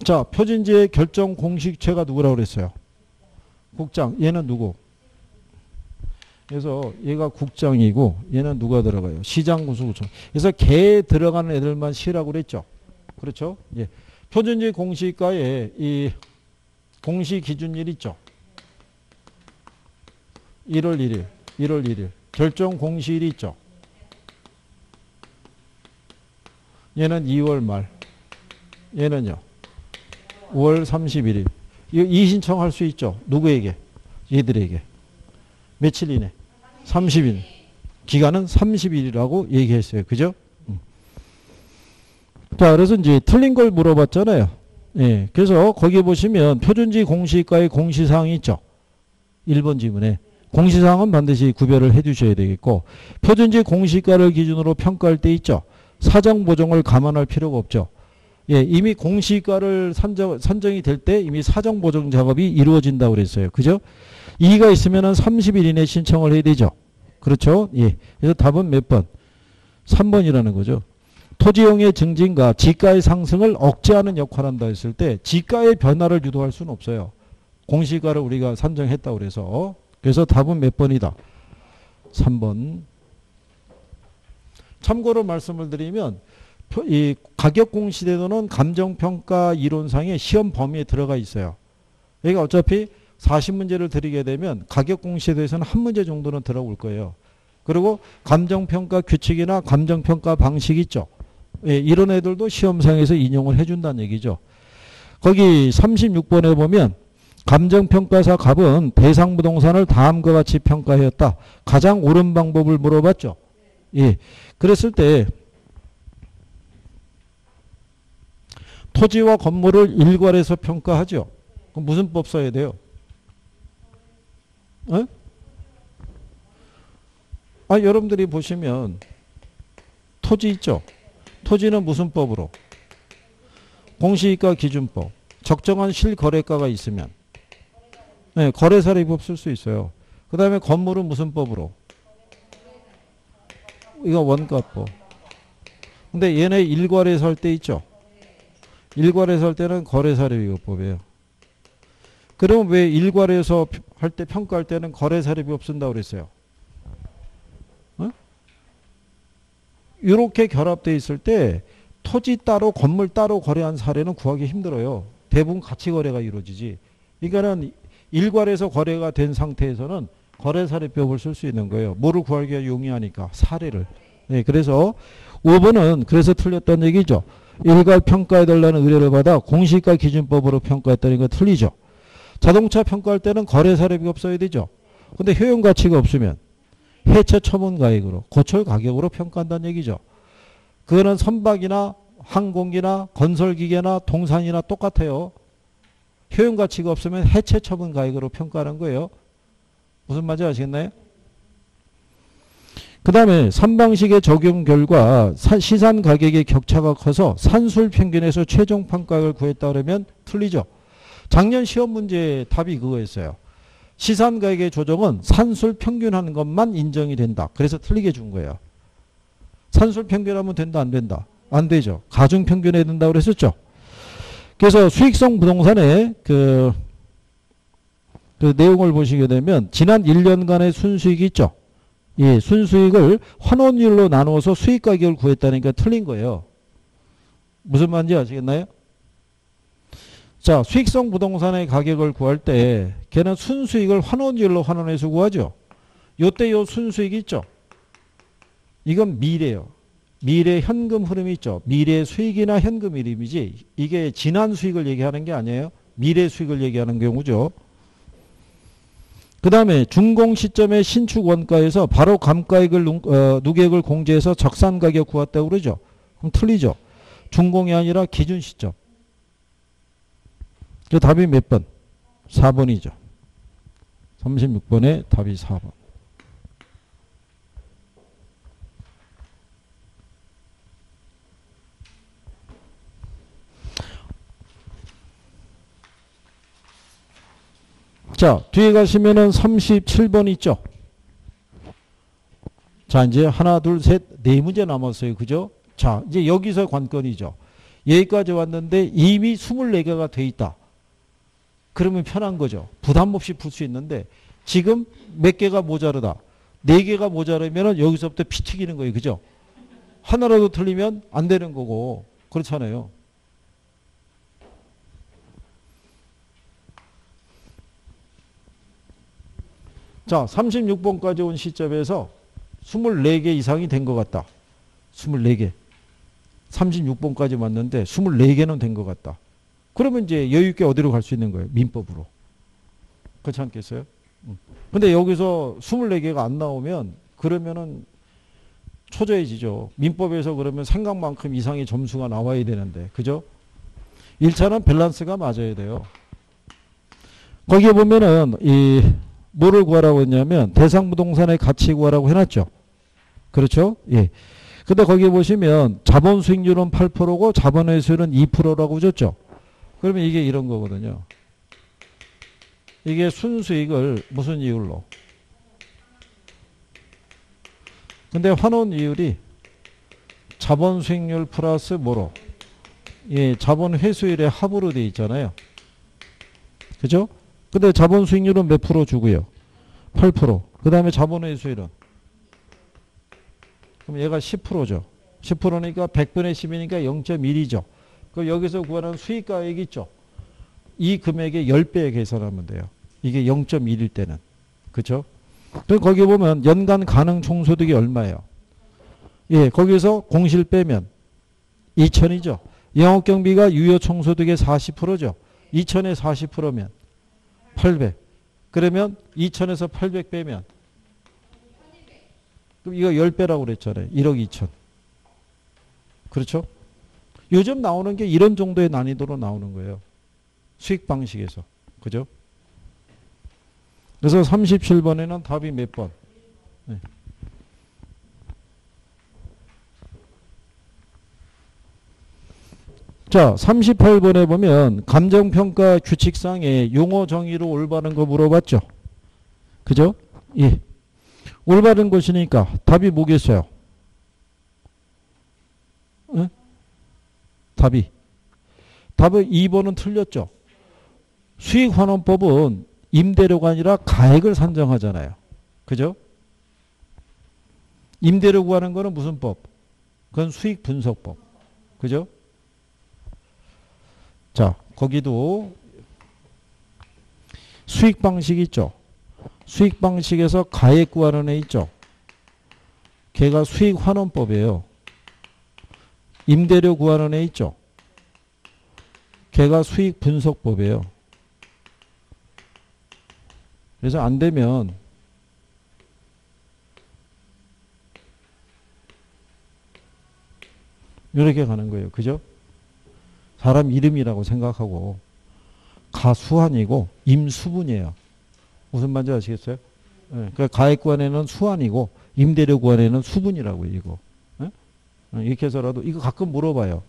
자, 표준지의 결정 공식체가 누구라고 그랬어요? 국장. 얘는 누구? 그래서 얘가 국장이고 얘는 누가 들어가요? 시장, 군수구청. 그래서 개에 들어가는 애들만 시라고 그랬죠. 그렇죠? 예. 표준지 공시가에 이 공시 기준일 있죠. 1월 1일. 결정 공시일이 있죠. 얘는 2월 말. 얘는요. 5월 31일. 이 신청할 수 있죠. 누구에게? 얘들에게. 며칠 이내? 30일. 기간은 30일이라고 얘기했어요. 그죠? 자, 그래서 이제 틀린 걸 물어봤잖아요. 예. 그래서 거기 보시면 표준지 공시가의 공시사항이 있죠. 1번 지문에. 공시사항은 반드시 구별을 해 주셔야 되겠고, 표준지 공시가를 기준으로 평가할 때 있죠. 사정 보정을 감안할 필요가 없죠. 예, 이미 공시가를 산정이 될 때 이미 사정 보정 작업이 이루어진다고 그랬어요. 그죠? 2가 있으면은 30일 이내 신청을 해야 되죠. 그렇죠? 예. 그래서 답은 몇 번? 3번이라는 거죠. 토지용의 증진과 지가의 상승을 억제하는 역할을 한다 했을 때 지가의 변화를 유도할 수는 없어요. 공시가를 우리가 산정했다고 그래서. 그래서 답은 몇 번이다? 3번. 참고로 말씀을 드리면 이 가격공시제도는 감정평가 이론상의 시험 범위에 들어가 있어요. 그러니까 어차피 40문제를 드리게 되면 가격공시제도에서는 한 문제 정도는 들어올 거예요. 그리고 감정평가 규칙이나 감정평가 방식 있죠. 예, 이런 애들도 시험상에서 인용을 해준다는 얘기죠. 거기 36번에 보면 감정평가사 갑은 대상 부동산을 다음과 같이 평가하였다. 가장 옳은 방법을 물어봤죠. 예, 그랬을 때 토지와 건물을 일괄해서 평가하죠. 그럼 무슨 법 써야 돼요? 에? 아, 여러분들이 보시면 토지 있죠. 토지는 무슨 법으로? 공시지가 기준법. 적정한 실거래가가 있으면, 네, 거래사례법 쓸 수 있어요. 그 다음에 건물은 무슨 법으로? 이거 원가법. 근데 얘네 일괄해서 할 때 있죠. 일괄해서 할 때는 거래사례비법이에요. 그럼 왜 일괄해서 할 때 평가할 때는 거래사례비법 쓴다고 그랬어요? 어? 이렇게 결합되어 있을 때 토지 따로 건물 따로 거래한 사례는 구하기 힘들어요. 대부분 같이 거래가 이루어지지. 그러니까는 일괄해서 거래가 된 상태에서는 거래사례비법을 쓸 수 있는 거예요. 뭐를 구하기가 용이하니까 사례를. 네, 그래서 5번은 그래서 틀렸던 얘기죠. 일괄 평가해달라는 의뢰를 받아 공시가 기준법으로 평가했다는 거 틀리죠. 자동차 평가할 때는 거래사례비가 없어야 되죠. 근데 효용가치가 없으면 해체 처분 가액으로 고철 가격으로 평가한다는 얘기죠. 그거는 선박이나 항공기나 건설기계나 동산이나 똑같아요. 효용가치가 없으면 해체 처분 가액으로 평가하는 거예요. 무슨 말인지 아시겠나요? 그 다음에 산방식의 적용 결과 시산 가격의 격차가 커서 산술 평균에서 최종 판가액을 구했다 그러면 틀리죠. 작년 시험 문제 답이 그거였어요. 시산 가액의 조정은 산술 평균하는 것만 인정이 된다. 그래서 틀리게 준 거예요. 산술 평균하면 된다, 안 된다? 안 되죠. 가중 평균해야 된다고 그랬었죠. 그래서 수익성 부동산의 그 내용을 보시게 되면 지난 1년간의 순수익이 있죠. 예, 순수익을 환원율로 나누어서 수익가격을 구했다니까 틀린 거예요. 무슨 말인지 아시겠나요? 자, 수익성 부동산의 가격을 구할 때 걔는 순수익을 환원율로 환원해서 구하죠. 요때 요 순수익이 있죠. 이건 미래예요. 미래 현금 흐름이 있죠. 미래 수익이나 현금 흐름이지 이게 지난 수익을 얘기하는 게 아니에요. 미래 수익을 얘기하는 경우죠. 그 다음에 준공 시점의 신축 원가에서 바로 감가액을 누계액을 공제해서 적산 가격 구했다고 그러죠. 그럼 틀리죠. 준공이 아니라 기준 시점. 그 답이 몇 번? 4번이죠. 36번에 답이 4번. 자, 뒤에 가시면은 37번 있죠. 자, 이제 하나, 둘, 셋, 네 문제 남았어요. 그죠? 자, 이제 여기서 관건이죠. 여기까지 왔는데 이미 24개가 돼 있다. 그러면 편한 거죠. 부담 없이 풀 수 있는데 지금 몇 개가 모자르다. 4개가 모자르면은 여기서부터 피 튀기는 거예요. 그죠? 하나라도 틀리면 안 되는 거고. 그렇잖아요. 자, 36번까지 온 시점에서 24개 이상이 된 것 같다. 24개. 36번까지 왔는데 24개는 된 것 같다. 그러면 이제 여유있게 어디로 갈 수 있는 거예요? 민법으로. 그렇지 않겠어요? 근데 여기서 24개가 안 나오면 그러면은 초조해지죠. 민법에서 그러면 생각만큼 이상의 점수가 나와야 되는데. 그죠? 1차는 밸런스가 맞아야 돼요. 거기에 보면은 뭐를 구하라고 했냐면 대상 부동산의 가치 구하라고 해놨죠. 그렇죠? 예. 근데 거기 보시면 자본 수익률은 8%고 자본 회수율은 2%라고 줬죠. 그러면 이게 이런 거거든요. 이게 순수익을 무슨 이율로? 근데 환원 이율이 자본 수익률 플러스 뭐로? 예, 자본 회수율의 합으로 돼 있잖아요. 그죠? 근데 자본 수익률은 몇 프로 주고요? 8%. 그 다음에 자본의 수익은? 그럼 얘가 10%죠. 10%니까 100분의 10이니까 0.1이죠. 그럼 여기서 구하는 수익가액이 있죠. 이 금액의 10배에 계산하면 돼요. 이게 0.1일 때는. 그렇죠? 그럼 거기 보면 연간 가능 총소득이 얼마예요? 예, 거기서 공실 빼면 2천이죠. 영업경비가 유효 총소득의 40%죠. 2천에 40%면 800. 그러면 2천에서 800 빼면 그럼 이거 10배라고 그랬잖아요. 1억 2천. 그렇죠? 요즘 나오는 게 이런 정도의 난이도로 나오는 거예요. 수익 방식에서. 그죠? 그래서 37번에는 답이 몇 번? 네. 자, 38번에 보면 감정평가 규칙상의 용어 정의로 올바른 거 물어봤죠. 그죠? 예. 올바른 것이니까 답이 뭐겠어요? 응? 답은 2번은 틀렸죠. 수익환원법은 임대료가 아니라 가액을 산정하잖아요. 그죠? 임대료 구하는 거는 무슨 법? 그건 수익분석법. 그죠? 자, 거기도 수익 방식 있죠. 수익 방식에서 가액 구하는 애 있죠. 걔가 수익 환원법이에요. 임대료 구하는 애 있죠. 걔가 수익 분석법이에요. 그래서 안 되면 여러 개 가는 거예요. 그죠? 사람 이름이라고 생각하고 가수환이고 임수분이에요. 무슨 말인지 아시겠어요? 네. 그러니까 가액관에는 수환이고 임대료관에는 수분이라고 이거. 네? 이렇게 해서라도 이거 가끔 물어봐요.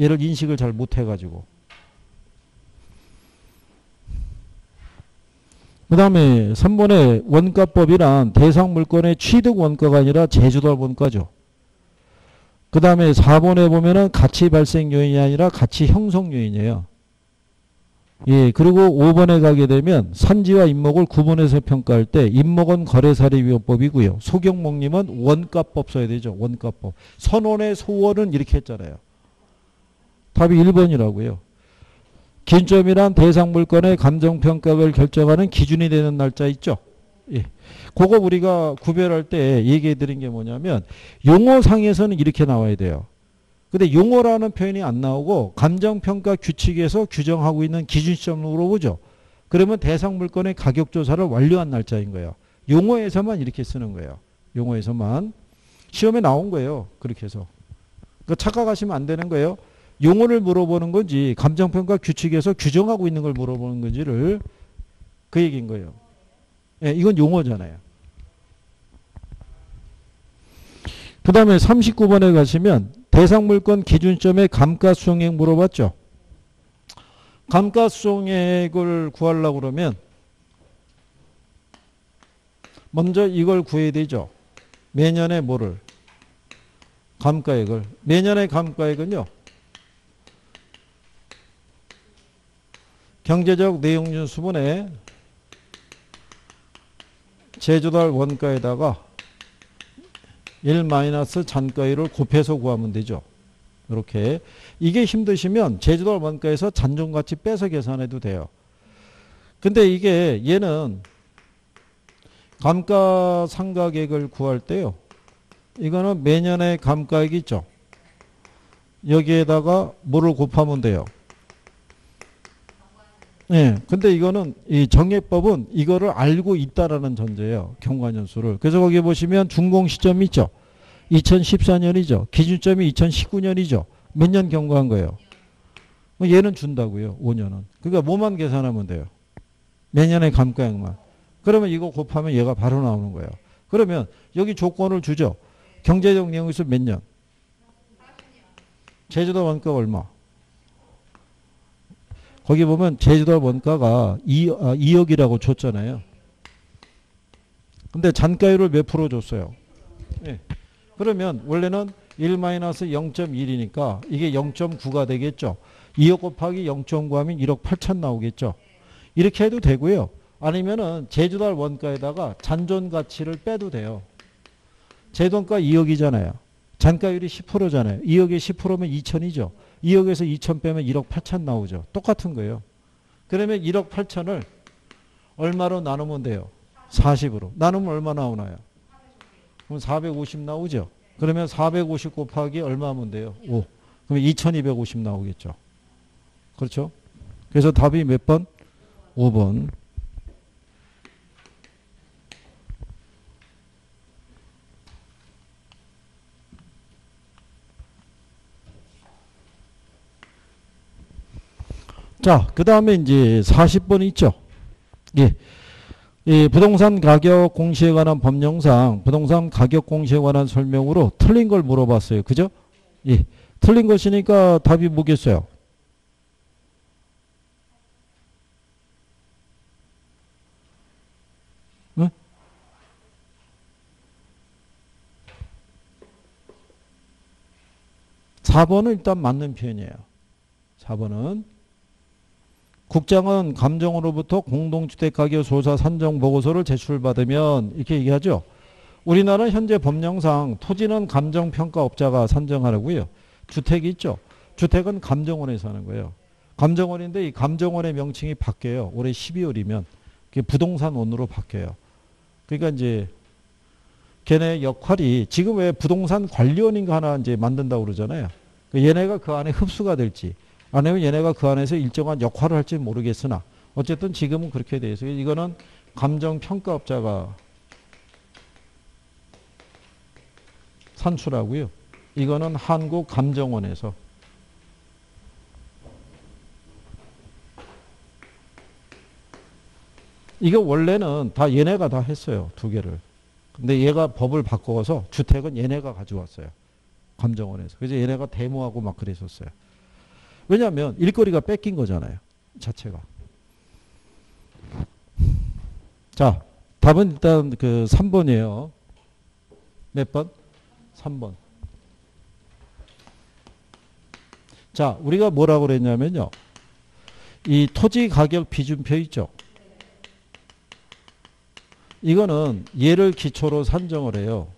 얘를 인식을 잘 못해가지고. 그 다음에 3번에 원가법이란 대상 물건의 취득 원가가 아니라 제조달 원가죠. 그 다음에 4번에 보면은 가치 발생 요인이 아니라 가치 형성 요인이에요. 예, 그리고 5번에 가게 되면 산지와 임목을 구분해서 평가할 때 임목은 거래사례위법이고요. 소경목님은 원가법 써야 되죠. 원가법. 선원의 소원은 이렇게 했잖아요. 답이 1번이라고요. 기준점이란 대상 물건의 감정평가를 결정하는 기준이 되는 날짜 있죠. 예. 그거 우리가 구별할 때 얘기해 드린 게 뭐냐면 용어상에서는 이렇게 나와야 돼요. 근데 용어라는 표현이 안 나오고 감정평가 규칙에서 규정하고 있는 기준 시점으로 보죠. 그러면 대상 물건의 가격조사를 완료한 날짜인 거예요. 용어에서만 이렇게 쓰는 거예요. 용어에서만. 시험에 나온 거예요. 그렇게 해서. 그러니까 착각하시면 안 되는 거예요. 용어를 물어보는 건지 감정평가 규칙에서 규정하고 있는 걸 물어보는 건지를 그 얘기인 거예요. 예, 이건 용어잖아요. 그 다음에 39번에 가시면 대상물권 기준점의 감가수송액 물어봤죠. 감가수송액을 구하려고 그러면 먼저 이걸 구해야 되죠. 매년에 뭐를? 감가액을. 매년의 감가액은요. 경제적 내용준 수분의 제조달 원가에다가 1-잔가율을 곱해서 구하면 되죠. 이렇게. 이게 힘드시면 제조달 원가에서 잔존가치 빼서 계산해도 돼요. 근데 이게 얘는 감가상각액을 구할 때요. 이거는 매년의 감가액이 있죠. 여기에다가 뭐를 곱하면 돼요. 예, 근데 이거는 이 정액법은 이거를 알고 있다라는 전제예요. 경과년수를. 그래서 거기 보시면 준공 시점이 있죠. 2014년이죠. 기준점이 2019년이죠. 몇 년 경과한 거예요? 얘는 준다고요. 5년은. 그러니까 뭐만 계산하면 돼요. 매년의 감가액만. 그러면 이거 곱하면 얘가 바로 나오는 거예요. 그러면 여기 조건을 주죠. 경제적 내용에서 몇 년? 제주도 원가가 얼마? 거기 보면 제주도 원가가 2억이라고 줬잖아요. 근데 잔가율을 몇 프로 줬어요? 네. 그러면 원래는 1-0.1이니까 이게 0.9가 되겠죠. 2억 곱하기 0.9 하면 1억 8천 나오겠죠. 이렇게 해도 되고요. 아니면은 제주도 원가에다가 잔존 가치를 빼도 돼요. 제돈가 2억이잖아요. 잔가율이 10%잖아요. 2억에 10%면 2천이죠. 2억에서 2천 빼면 1억 8천 나오죠. 똑같은 거예요. 그러면 1억 8천을 얼마로 나누면 돼요? 40으로. 나누면 얼마 나오나요? 그럼 450 나오죠. 그러면 450 곱하기 얼마 하면 돼요? 5. 그러면 2250 나오겠죠. 그렇죠? 그래서 답이 몇 번? 5번. 자, 그 다음에 이제 40번이 있죠. 예. 예, 부동산 가격 공시에 관한 법령상 부동산 가격 공시에 관한 설명으로 틀린 걸 물어봤어요. 그죠? 예. 틀린 것이니까 답이 뭐겠어요? 응? 네? 4번은 일단 맞는 표현이에요. 4번은. 국장은 감정으로부터 공동주택가격 조사 산정 보고서를 제출받으면 이렇게 얘기하죠. 우리나라 현재 법령상 토지는 감정평가업자가 산정하라고요. 주택이 있죠. 주택은 감정원에서 하는 거예요. 감정원인데 이 감정원의 명칭이 바뀌어요. 올해 12월이면 부동산원으로 바뀌어요. 그러니까 이제 걔네 역할이 지금 왜 부동산 관리원인가 하나 이제 만든다고 그러잖아요. 얘네가 그 안에 흡수가 될지. 아니면 얘네가 그 안에서 일정한 역할을 할지 모르겠으나 어쨌든 지금은 그렇게 돼 있어요. 이거는 감정평가업자가 산출하고요. 이거는 한국감정원에서 이게 원래는 다 얘네가 다 했어요. 두 개를. 근데 얘가 법을 바꿔서 주택은 얘네가 가져왔어요. 감정원에서. 그래서 얘네가 데모하고 막 그랬었어요. 왜냐하면 일거리가 뺏긴 거잖아요. 자체가. 자, 답은 일단 그 3번이에요. 몇 번? 3번. 자, 우리가 뭐라고 그랬냐면요. 이 토지 가격 비준표 있죠. 이거는 얘를 기초로 산정을 해요.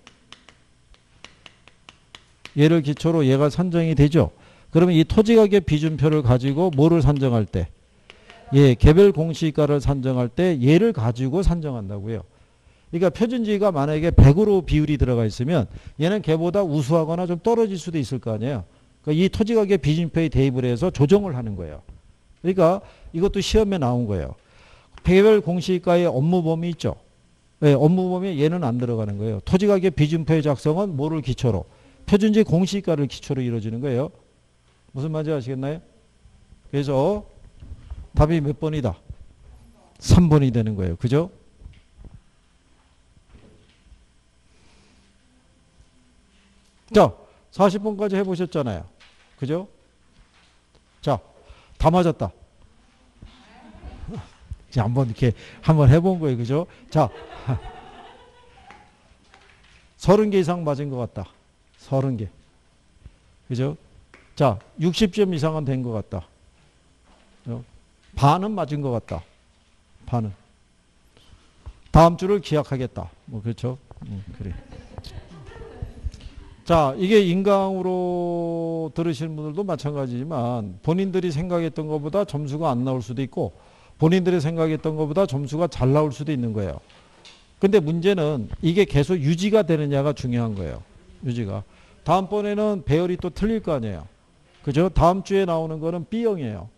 얘를 기초로 얘가 산정이 되죠. 그러면 이 토지 가격 비준표를 가지고 뭐를 산정할 때? 예, 개별 공시가를 산정할 때 얘를 가지고 산정한다고요. 그러니까 표준지가 만약에 100으로 비율이 들어가 있으면 얘는 걔보다 우수하거나 좀 떨어질 수도 있을 거 아니에요. 그러니까 이 토지 가격 비준표에 대입을 해서 조정을 하는 거예요. 그러니까 이것도 시험에 나온 거예요. 개별 공시가의 업무 범위 있죠. 예, 업무 범위에 얘는 안 들어가는 거예요. 토지 가격 비준표의 작성은 뭐를 기초로? 표준지 공시가를 기초로 이루어지는 거예요. 무슨 말인지 아시겠나요? 그래서 답이 몇 번이다? 3번이 되는 거예요. 그죠? 자, 40번까지 해보셨잖아요. 그죠? 자, 다 맞았다. 이제 한번 이렇게 한번 해본 거예요. 그죠? 자, 30개 이상 맞은 것 같다. 30개. 그죠? 자, 60점 이상은 된 것 같다. 그죠? 반은 맞은 것 같다. 반은. 다음 주를 기약하겠다. 뭐 그렇죠? 그래. 자, 이게 인강으로 들으시는 분들도 마찬가지지만 본인들이 생각했던 것보다 점수가 안 나올 수도 있고 본인들이 생각했던 것보다 점수가 잘 나올 수도 있는 거예요. 근데 문제는 이게 계속 유지가 되느냐가 중요한 거예요. 유지가. 다음번에는 배열이 또 틀릴 거 아니에요. 그죠? 다음 주에 나오는 거는 B형이에요.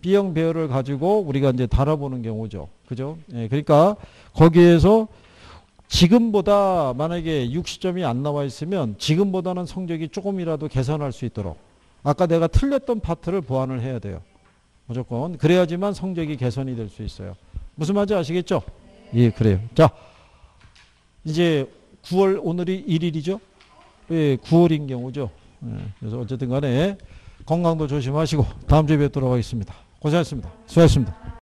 B형 배열을 가지고 우리가 이제 달아보는 경우죠. 그죠? 예, 그러니까 거기에서 지금보다 만약에 60점이 안 나와 있으면 지금보다는 성적이 조금이라도 개선할 수 있도록 아까 내가 틀렸던 파트를 보완을 해야 돼요. 무조건. 그래야지만 성적이 개선이 될 수 있어요. 무슨 말인지 아시겠죠? 예, 그래요. 자, 이제 9월 오늘이 1일이죠? 예, 9월인 경우죠. 예, 그래서 어쨌든 간에 건강도 조심하시고 다음 주에 뵙도록 하겠습니다. 고생하셨습니다. 수고하셨습니다.